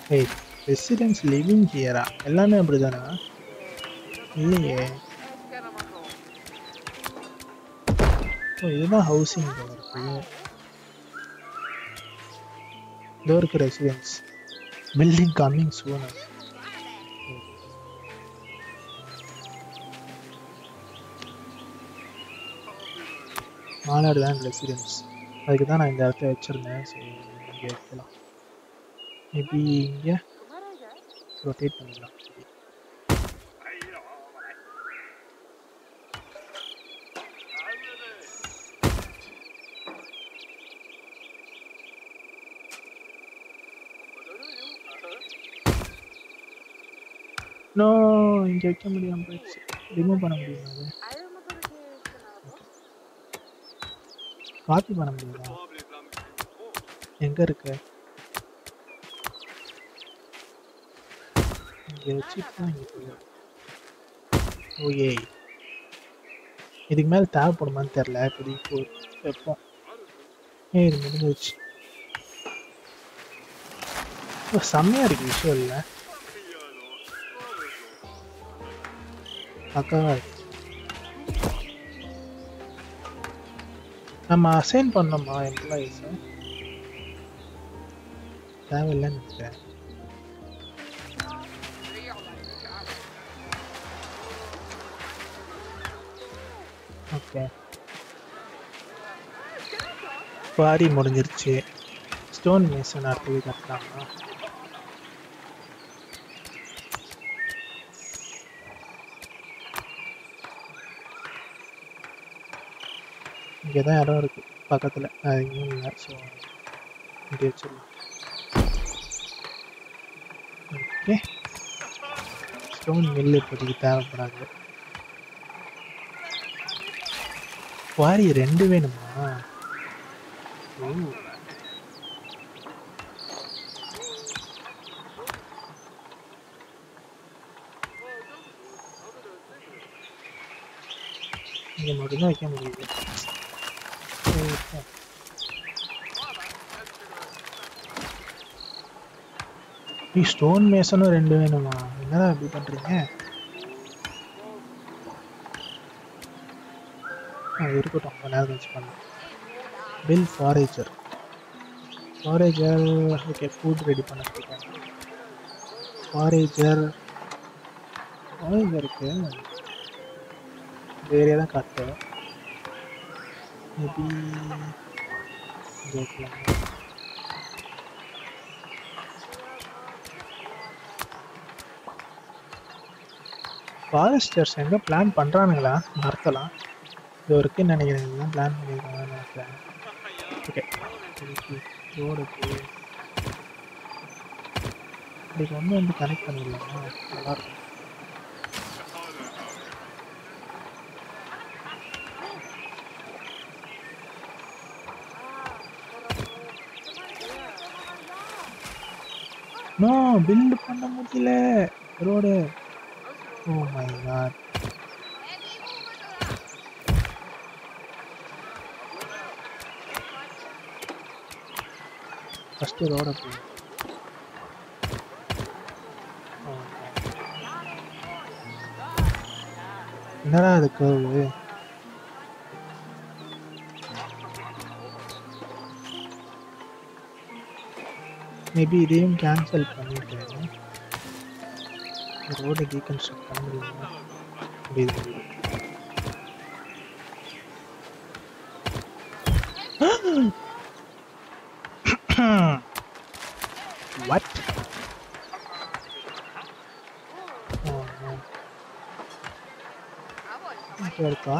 Hey, residents living here. Ellame apdi dana illaye. Oh, idha housing Dork residence building coming soon. All advanced residence. I can find that picture now. So get it. Maybe yeah. Rotate now. No, இங்க வைக்க முடியாம போயிடுச்சு. ரிமூவ் பண்ண முடியாது. காப்பி பண்ண முடியாது. எங்க இருக்கு? இங்க வச்சிட்டா இங்க போயிடும். ஓயே. இதுக்கு மேல டேப் போடுமான்னு தெரியல. இப்படி வைப்போம். ஏய் இது முடிஞ்சிச்சு. செம்மையா இருக்கு விஷயம் இல்லை. நம்ம அசைன் பண்ணோமா எம்ப்ளாயிஸ் தேவையில்லைன்னு நினைக்கிறேன். ஓகே குவாரி முடிஞ்சிருச்சு. ஸ்டோன் மேசன் அடுத்தது கட்டலாமா? இங்கே தான் இடம் இருக்குது பக்கத்தில். அது எங்கேயும் இல்லை. ஸோ இப்படி வச்சிடலாம். ஓகே ஸ்டோன் மில்லு இப்போதைக்கு தேவைப்படாது. குவாரி ரெண்டு வேணுமா? ஓ இங்கே மட்டும்தான் வைக்க முடியுது. ஸ்டோன் மேசனும் ரெண்டு வேணுமா? என்னதான் இப்படி பண்றீங்க? இருக்கட்டும், கொஞ்ச நேரம் கழிச்சு பண்ணலாம். Build forager forager okay food ready பண்ண சொல்லிட்டாங்க. ஃபாரேஜர் ஃபாரேஜருக்கு வேறையே தான் காட்டுவேன். மேபி கேட்கலாம். ஃபாரஸ்டர்ஸ் எங்கே பிளான் பண்ணுறானுங்களா? மறக்கலாம். இது இருக்குன்னு நினைக்கிறேன். இதெல்லாம் பிளான் பண்ணியிருக்காங்க நினைக்கிறேன். ஓகே ரோடுக்கு இதுக்கு ஒன்று வந்து கனெக்ட் பண்ணிடலாமா? நல்லாயிருக்கும். நோ பில்டு பண்ண முடியல. Throw it. Oh my god. First it out of here. Oh my god. Nara the curve, eh? Maybe game cancel பண்ணிட்டேன். Road reconstruct பண்ணிடுங்க. What? Oh no. Okay, இருக்கா?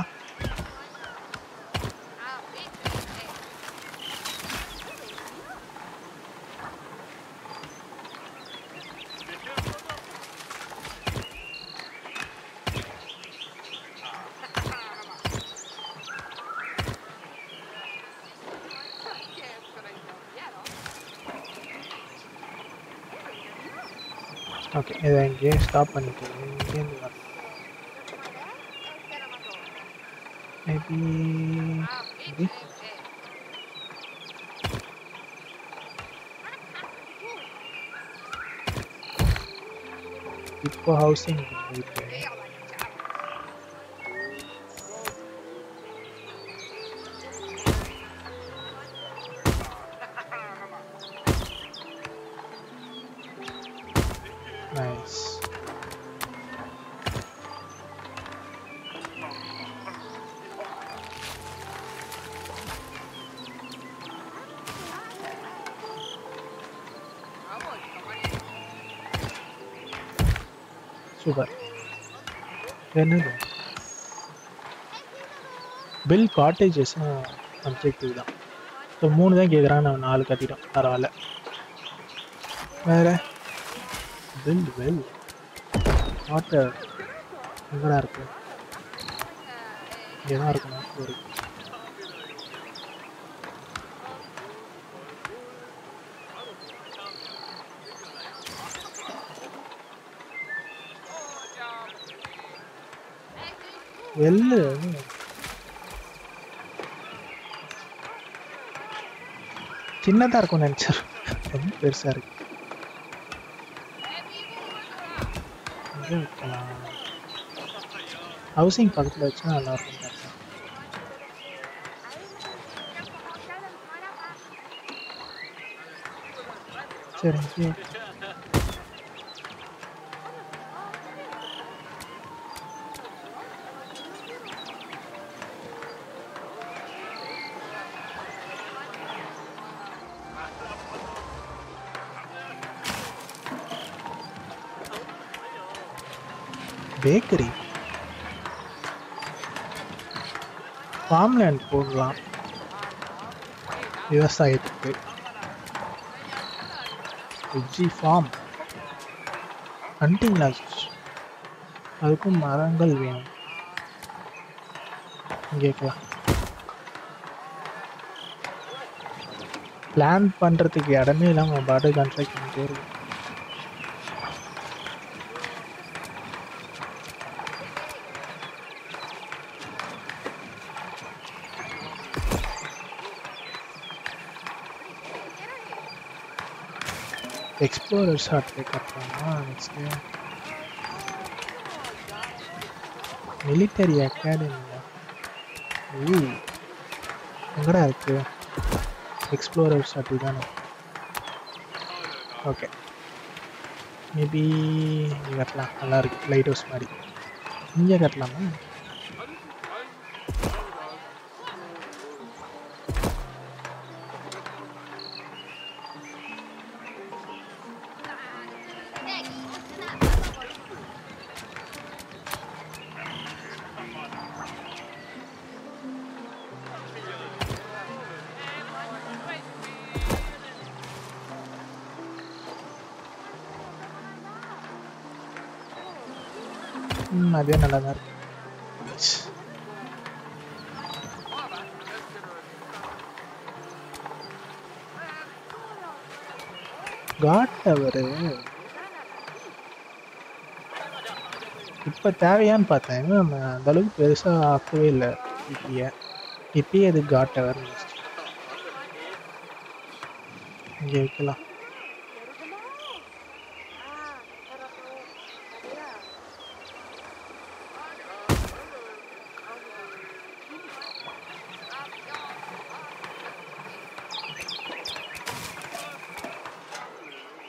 Okay, then game stop and game work. Maybe this? Eco housing. Okay. Nice. Super. Another. Build cottages. Objective. So, 3 தான் கேக்குறான் நான் 4 கட்டிட்டோம். பரவாயில்லை. வேற build well. Water. Where is it? Where is it? Well. Chinna is going to be big. Housing particular channel. Bakery. Farmland program. Your side. Veggie farm. Hunting lodge. Alkum Marangal Vin. Plan Pandrathi Academy along a battle contract. Explorers hut pick up next game. Military Academy. Ooh. Where is it? Explorers hut. Okay. Maybe we got a lighthouse. We got a அதே நல்லா தான் இருக்கு. Guard tower. இப்போ தேவையான்னு பார்த்தேன், நம்ம அந்த அளவுக்கு பெருசாக ஆக்கவே இல்லை. இப்பயே அது காட் டவர் இங்கே வைக்கலாம்.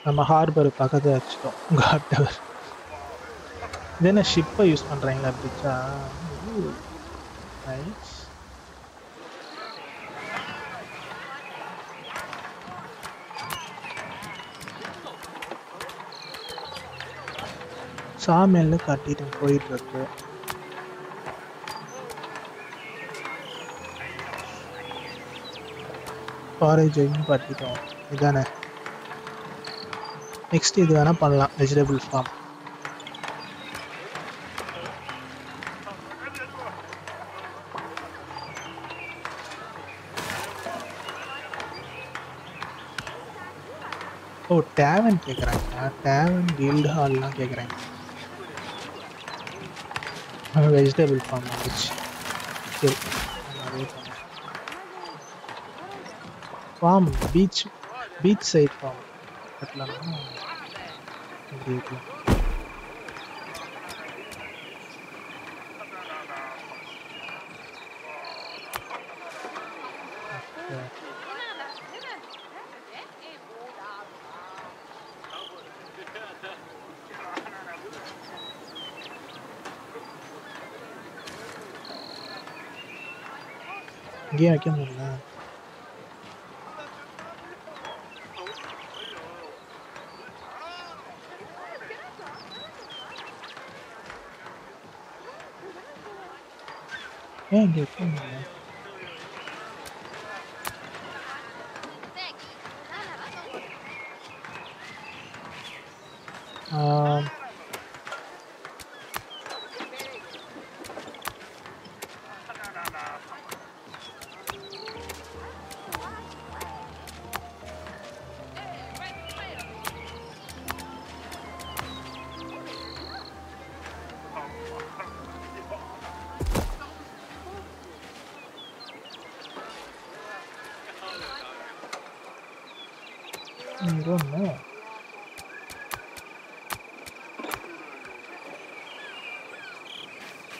நம்ம ஹார்பர் பக்கத்தில் வச்சுட்டோம் காட் டவர். இதென்ன ஷிப்பை யூஸ் பண்ணுறாங்களா பிரிட்ஜா? நைஸ். சாமியில் காட்டிட்டு போயிட்டுருக்கு. ஃபாரேஜையும் காட்டிட்டோம். இதானே நெக்ஸ்ட் இது வேணால் பண்ணலாம், வெஜிடபிள் ஃபார்ம். ஓ டேவன் கேட்குறாங்க, டேவன் கில்ட் ஹால்லாம் கேட்குறாங்க. வெஜிடபிள் ஃபார்ம் வந்துச்சு. சரி ஃபார்ம் பீச் சைட் ஃபார்ம் கட்டலாமா? இங்கேயும் வைக்க முடியல. ஏன் இங்கே வைக்க முடியல?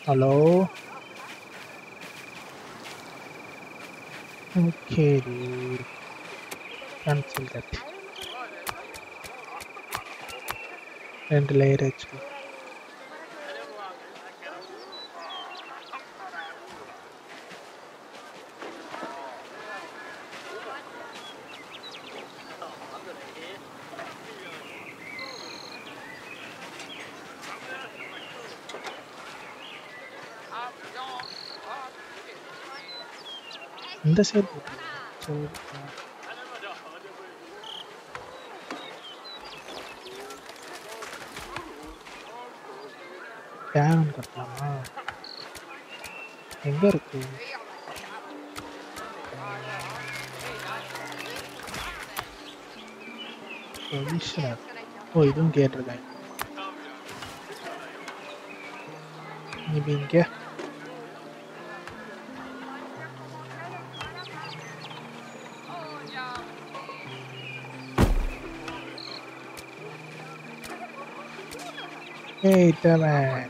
Hello okay cancel that. ரெண்டு லேயர் ஆச்சு. இந்த சைடு போட்டு டேவன் கட்டலாமா? எங்கே இருக்கு? ஓ இதுவும் கேட்டிருக்கேன். இப்போ இங்கே Hey, Taman.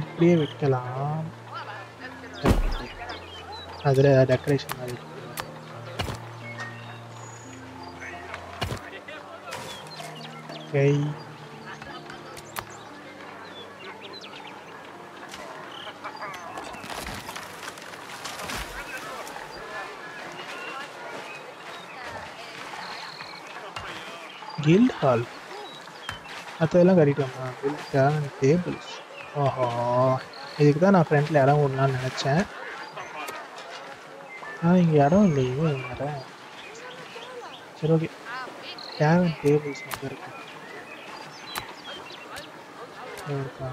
இப்படியே வைக்கலாம். அதில் டெக்கரேஷன் மாதிரி கை கில்ட் ஹால் அதெல்லாம் கட்டிட்டோம்மா. Guilt hall tables. ஓஹோ இதுக்கு தான் நான் ஃப்ரெண்டில் இடம் ஓடலான்னு நினச்சேன். இங்கே இடம் இல்லையே. இடம் சரி ஓகே. டேபிள்ஸ் வந்து இருக்கு. Beautiful.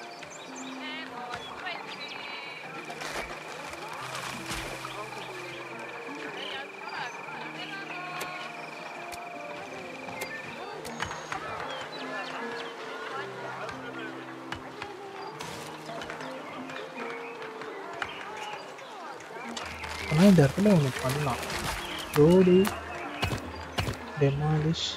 ஆனால் இந்த இடத்துல ஒன்று பண்ணலாம். ரோடு டெமாலிஷ்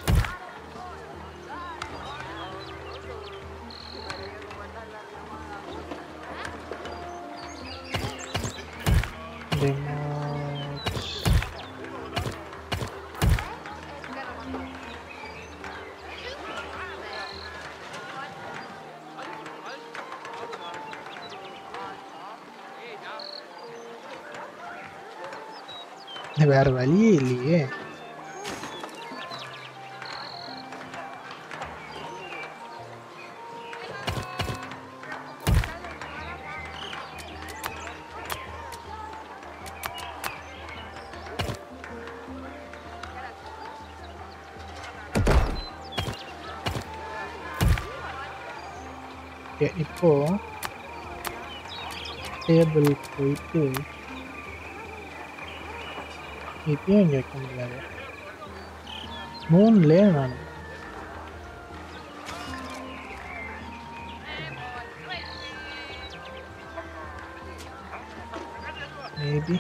வேற வழியே இல்லையே. இப்போ டேபிள் போயிட்டு இப்பயும் இங்கே வைக்க முடியாது. 3லேயே நான் மேபி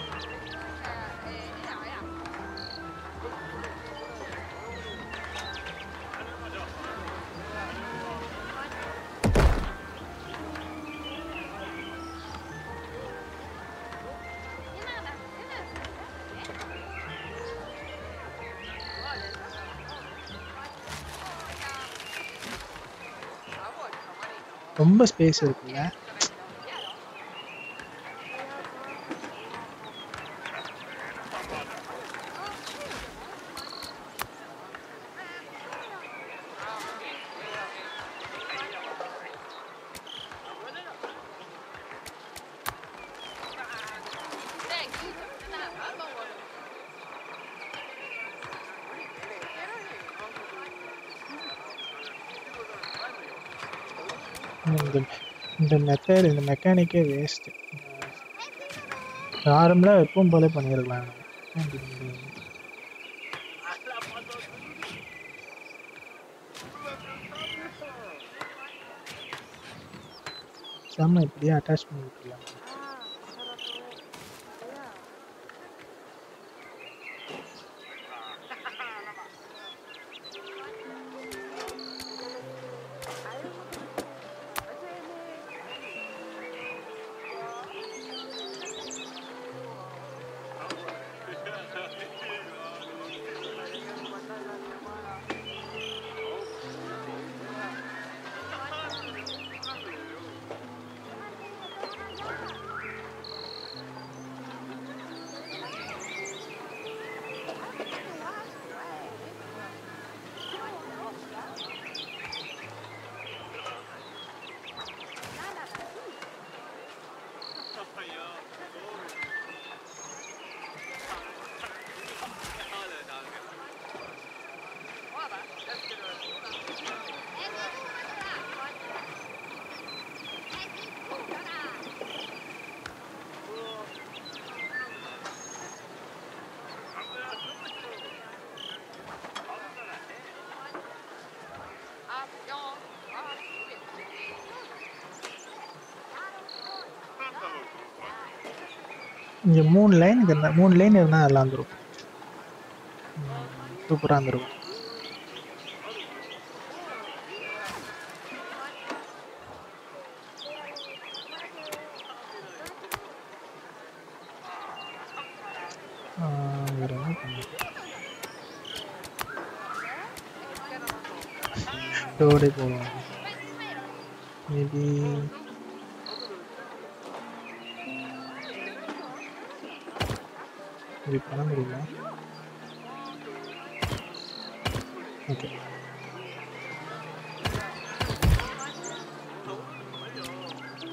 ரொம்ப ஸ்பேஸ் இருக்குல்ல. இந்த மெக்கானிக்கே வேஸ்ட்டு. நார்மலாக எப்பவும் போல பண்ணியிருக்கலாம். செம்ம இப்படியே அட்டாச் பண்ணிக்கலாம். இங்கே 3 லைன் இருந்தா 3 லைன் இருந்தால் எல்லாம் வந்துடும். சூப்பராக வந்துடும். டோடே போகலாம். மேபி இது பண்ண முடியுமா? ஓகே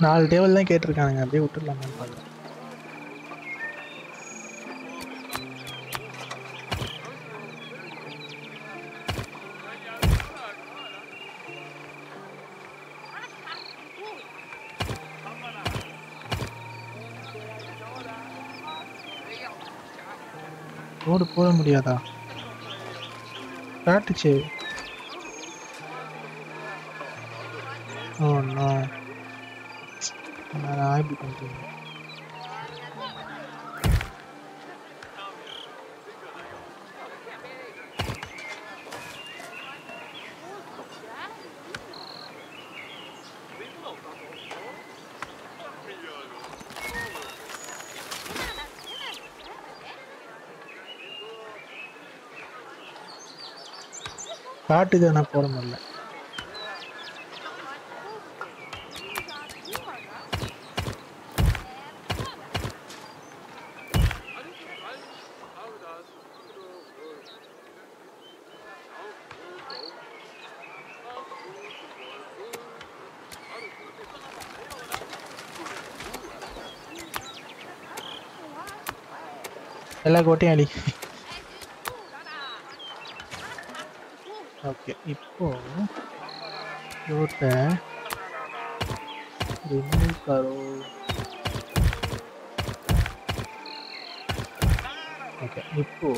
நாலு டேபிள் தான் கேட்டிருக்கானுங்க, அப்படியே விட்டுடலாமான்னு பார்க்குறேன். ரோடு போட முடியாதா? காட்டுச்சு. ஓ நான் ஆய்வு பண்ணுறேன். காட்டுது ஆனால் போட முடியல. எல்லா கோட்டையும் அடி. ஓகே இப்போ ரோட்டை ரிமூவ் கரோ. ஓகே இப்போ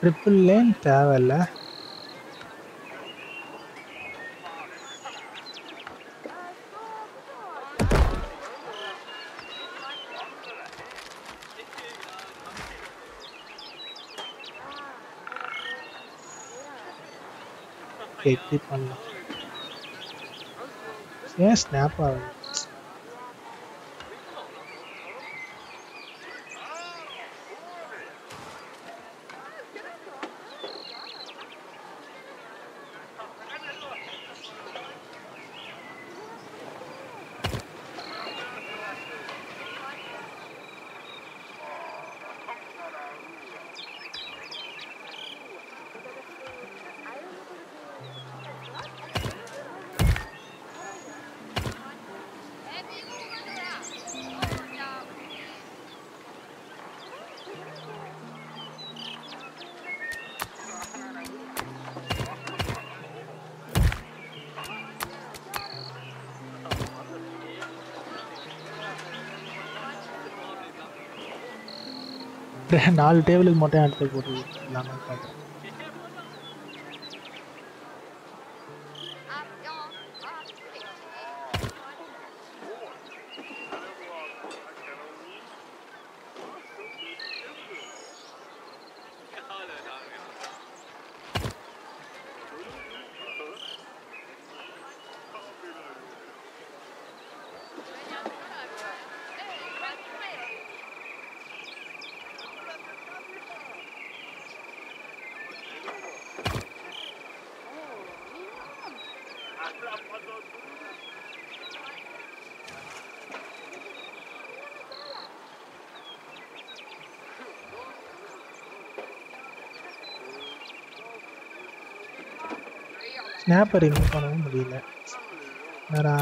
ட்ரிப்பிள் லேன் தேவையில்ல. எப்படி பண்ணலாம்? ஏன் ஸ்னாப் ஆகுது? நாலு டேபிளுக்கு மட்டும் எடுத்து போட்டு எல்லாமே பார்க்குறேன். ஸ்னாப்பர் ரிமூவ் பண்ணவும் முடியல. வேறா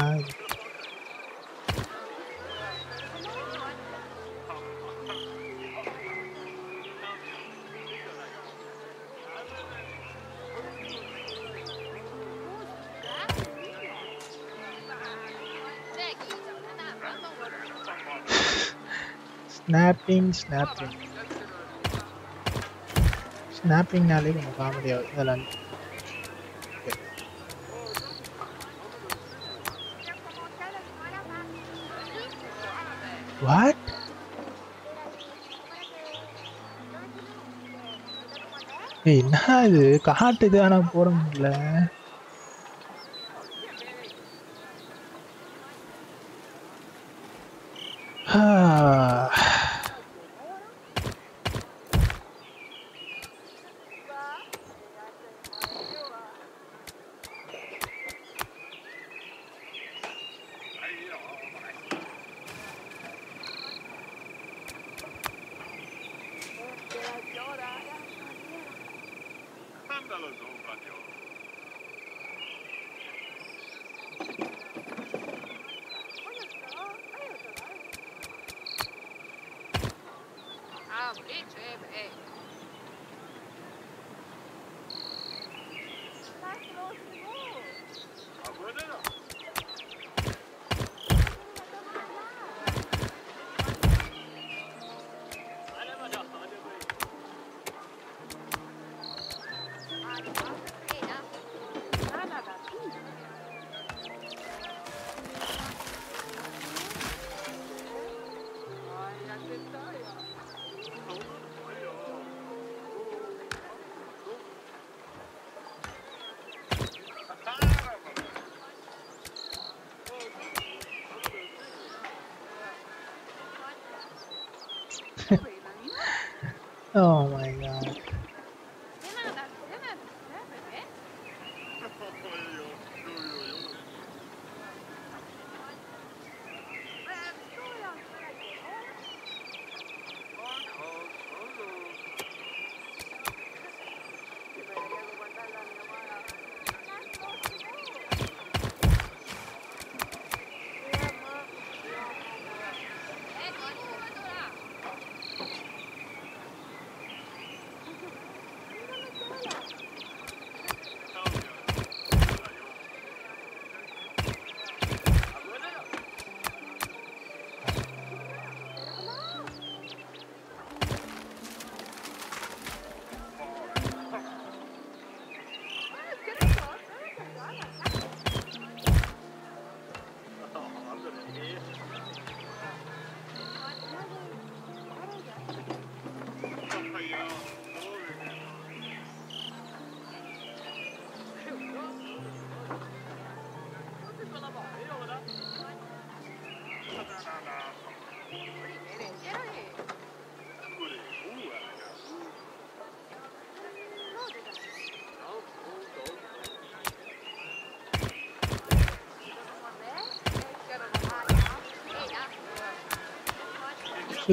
ஸ்னாப்பிங்னாலே நம்ம காமெடியாகும். இதெல்லாம் What? Hey, na de kahat de ana poram le. Ha. Oh my god.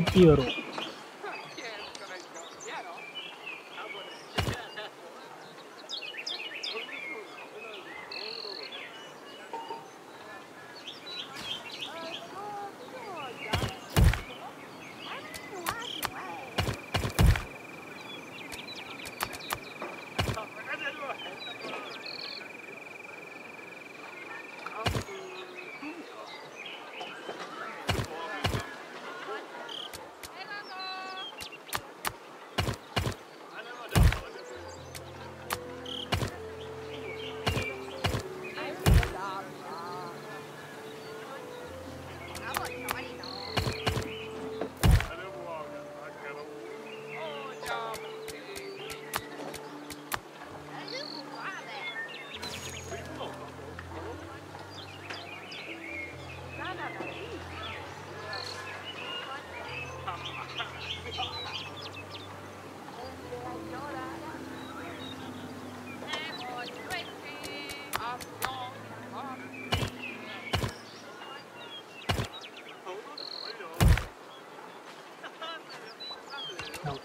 Tiro.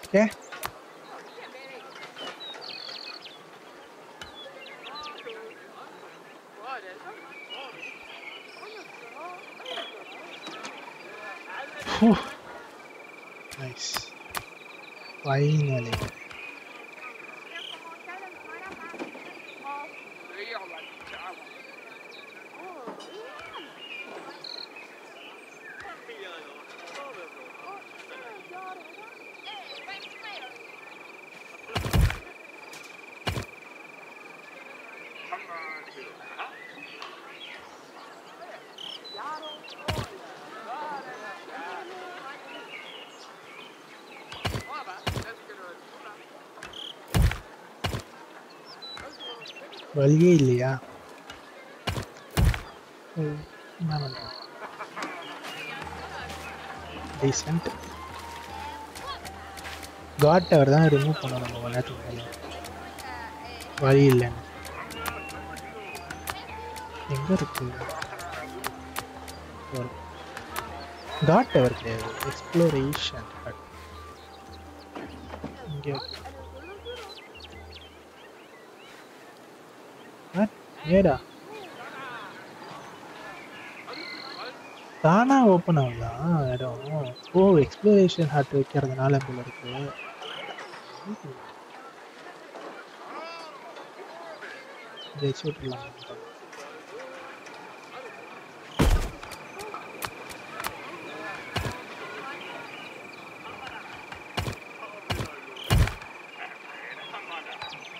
Okay. Whew. Nice. Finally. well, ये लिया decent guard tower தான் remove பண்ணனும் நம்ம விளையாட்டு மேல வழி இல்ல எங்க இருக்கு guard tower exploration இங்க Where? Tana open I don't know. Oh, exploration had to carry an alarm. They should run.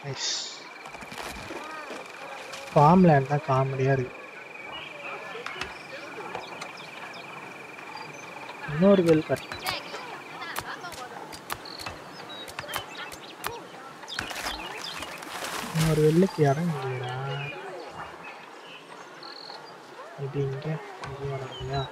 Nice. Farmland is calm. No will cut. No will look here. I didn't get here.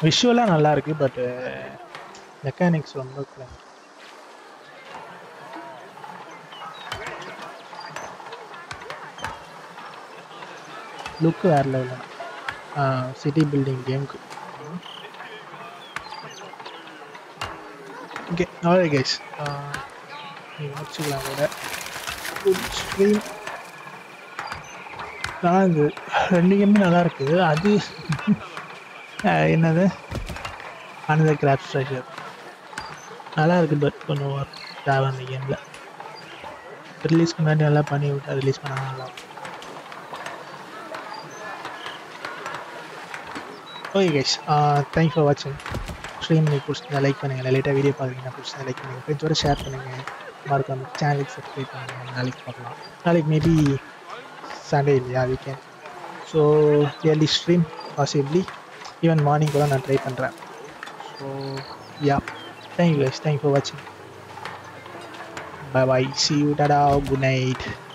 Visual is nice, but mechanics don't look like it. Look where level. City building game. Okay, alright guys. Good stream. Another Crab's Treasure. I like it, but I'm going to the game. Release command is not release. Okay, guys, thanks for watching. Stream like and later video. Like and share and channel subscribe. Like maybe Sunday weekend. So, daily stream possibly. Even morning I will try it. So yeah, thank you guys, thank you for watching, bye bye, see you, tada, good night.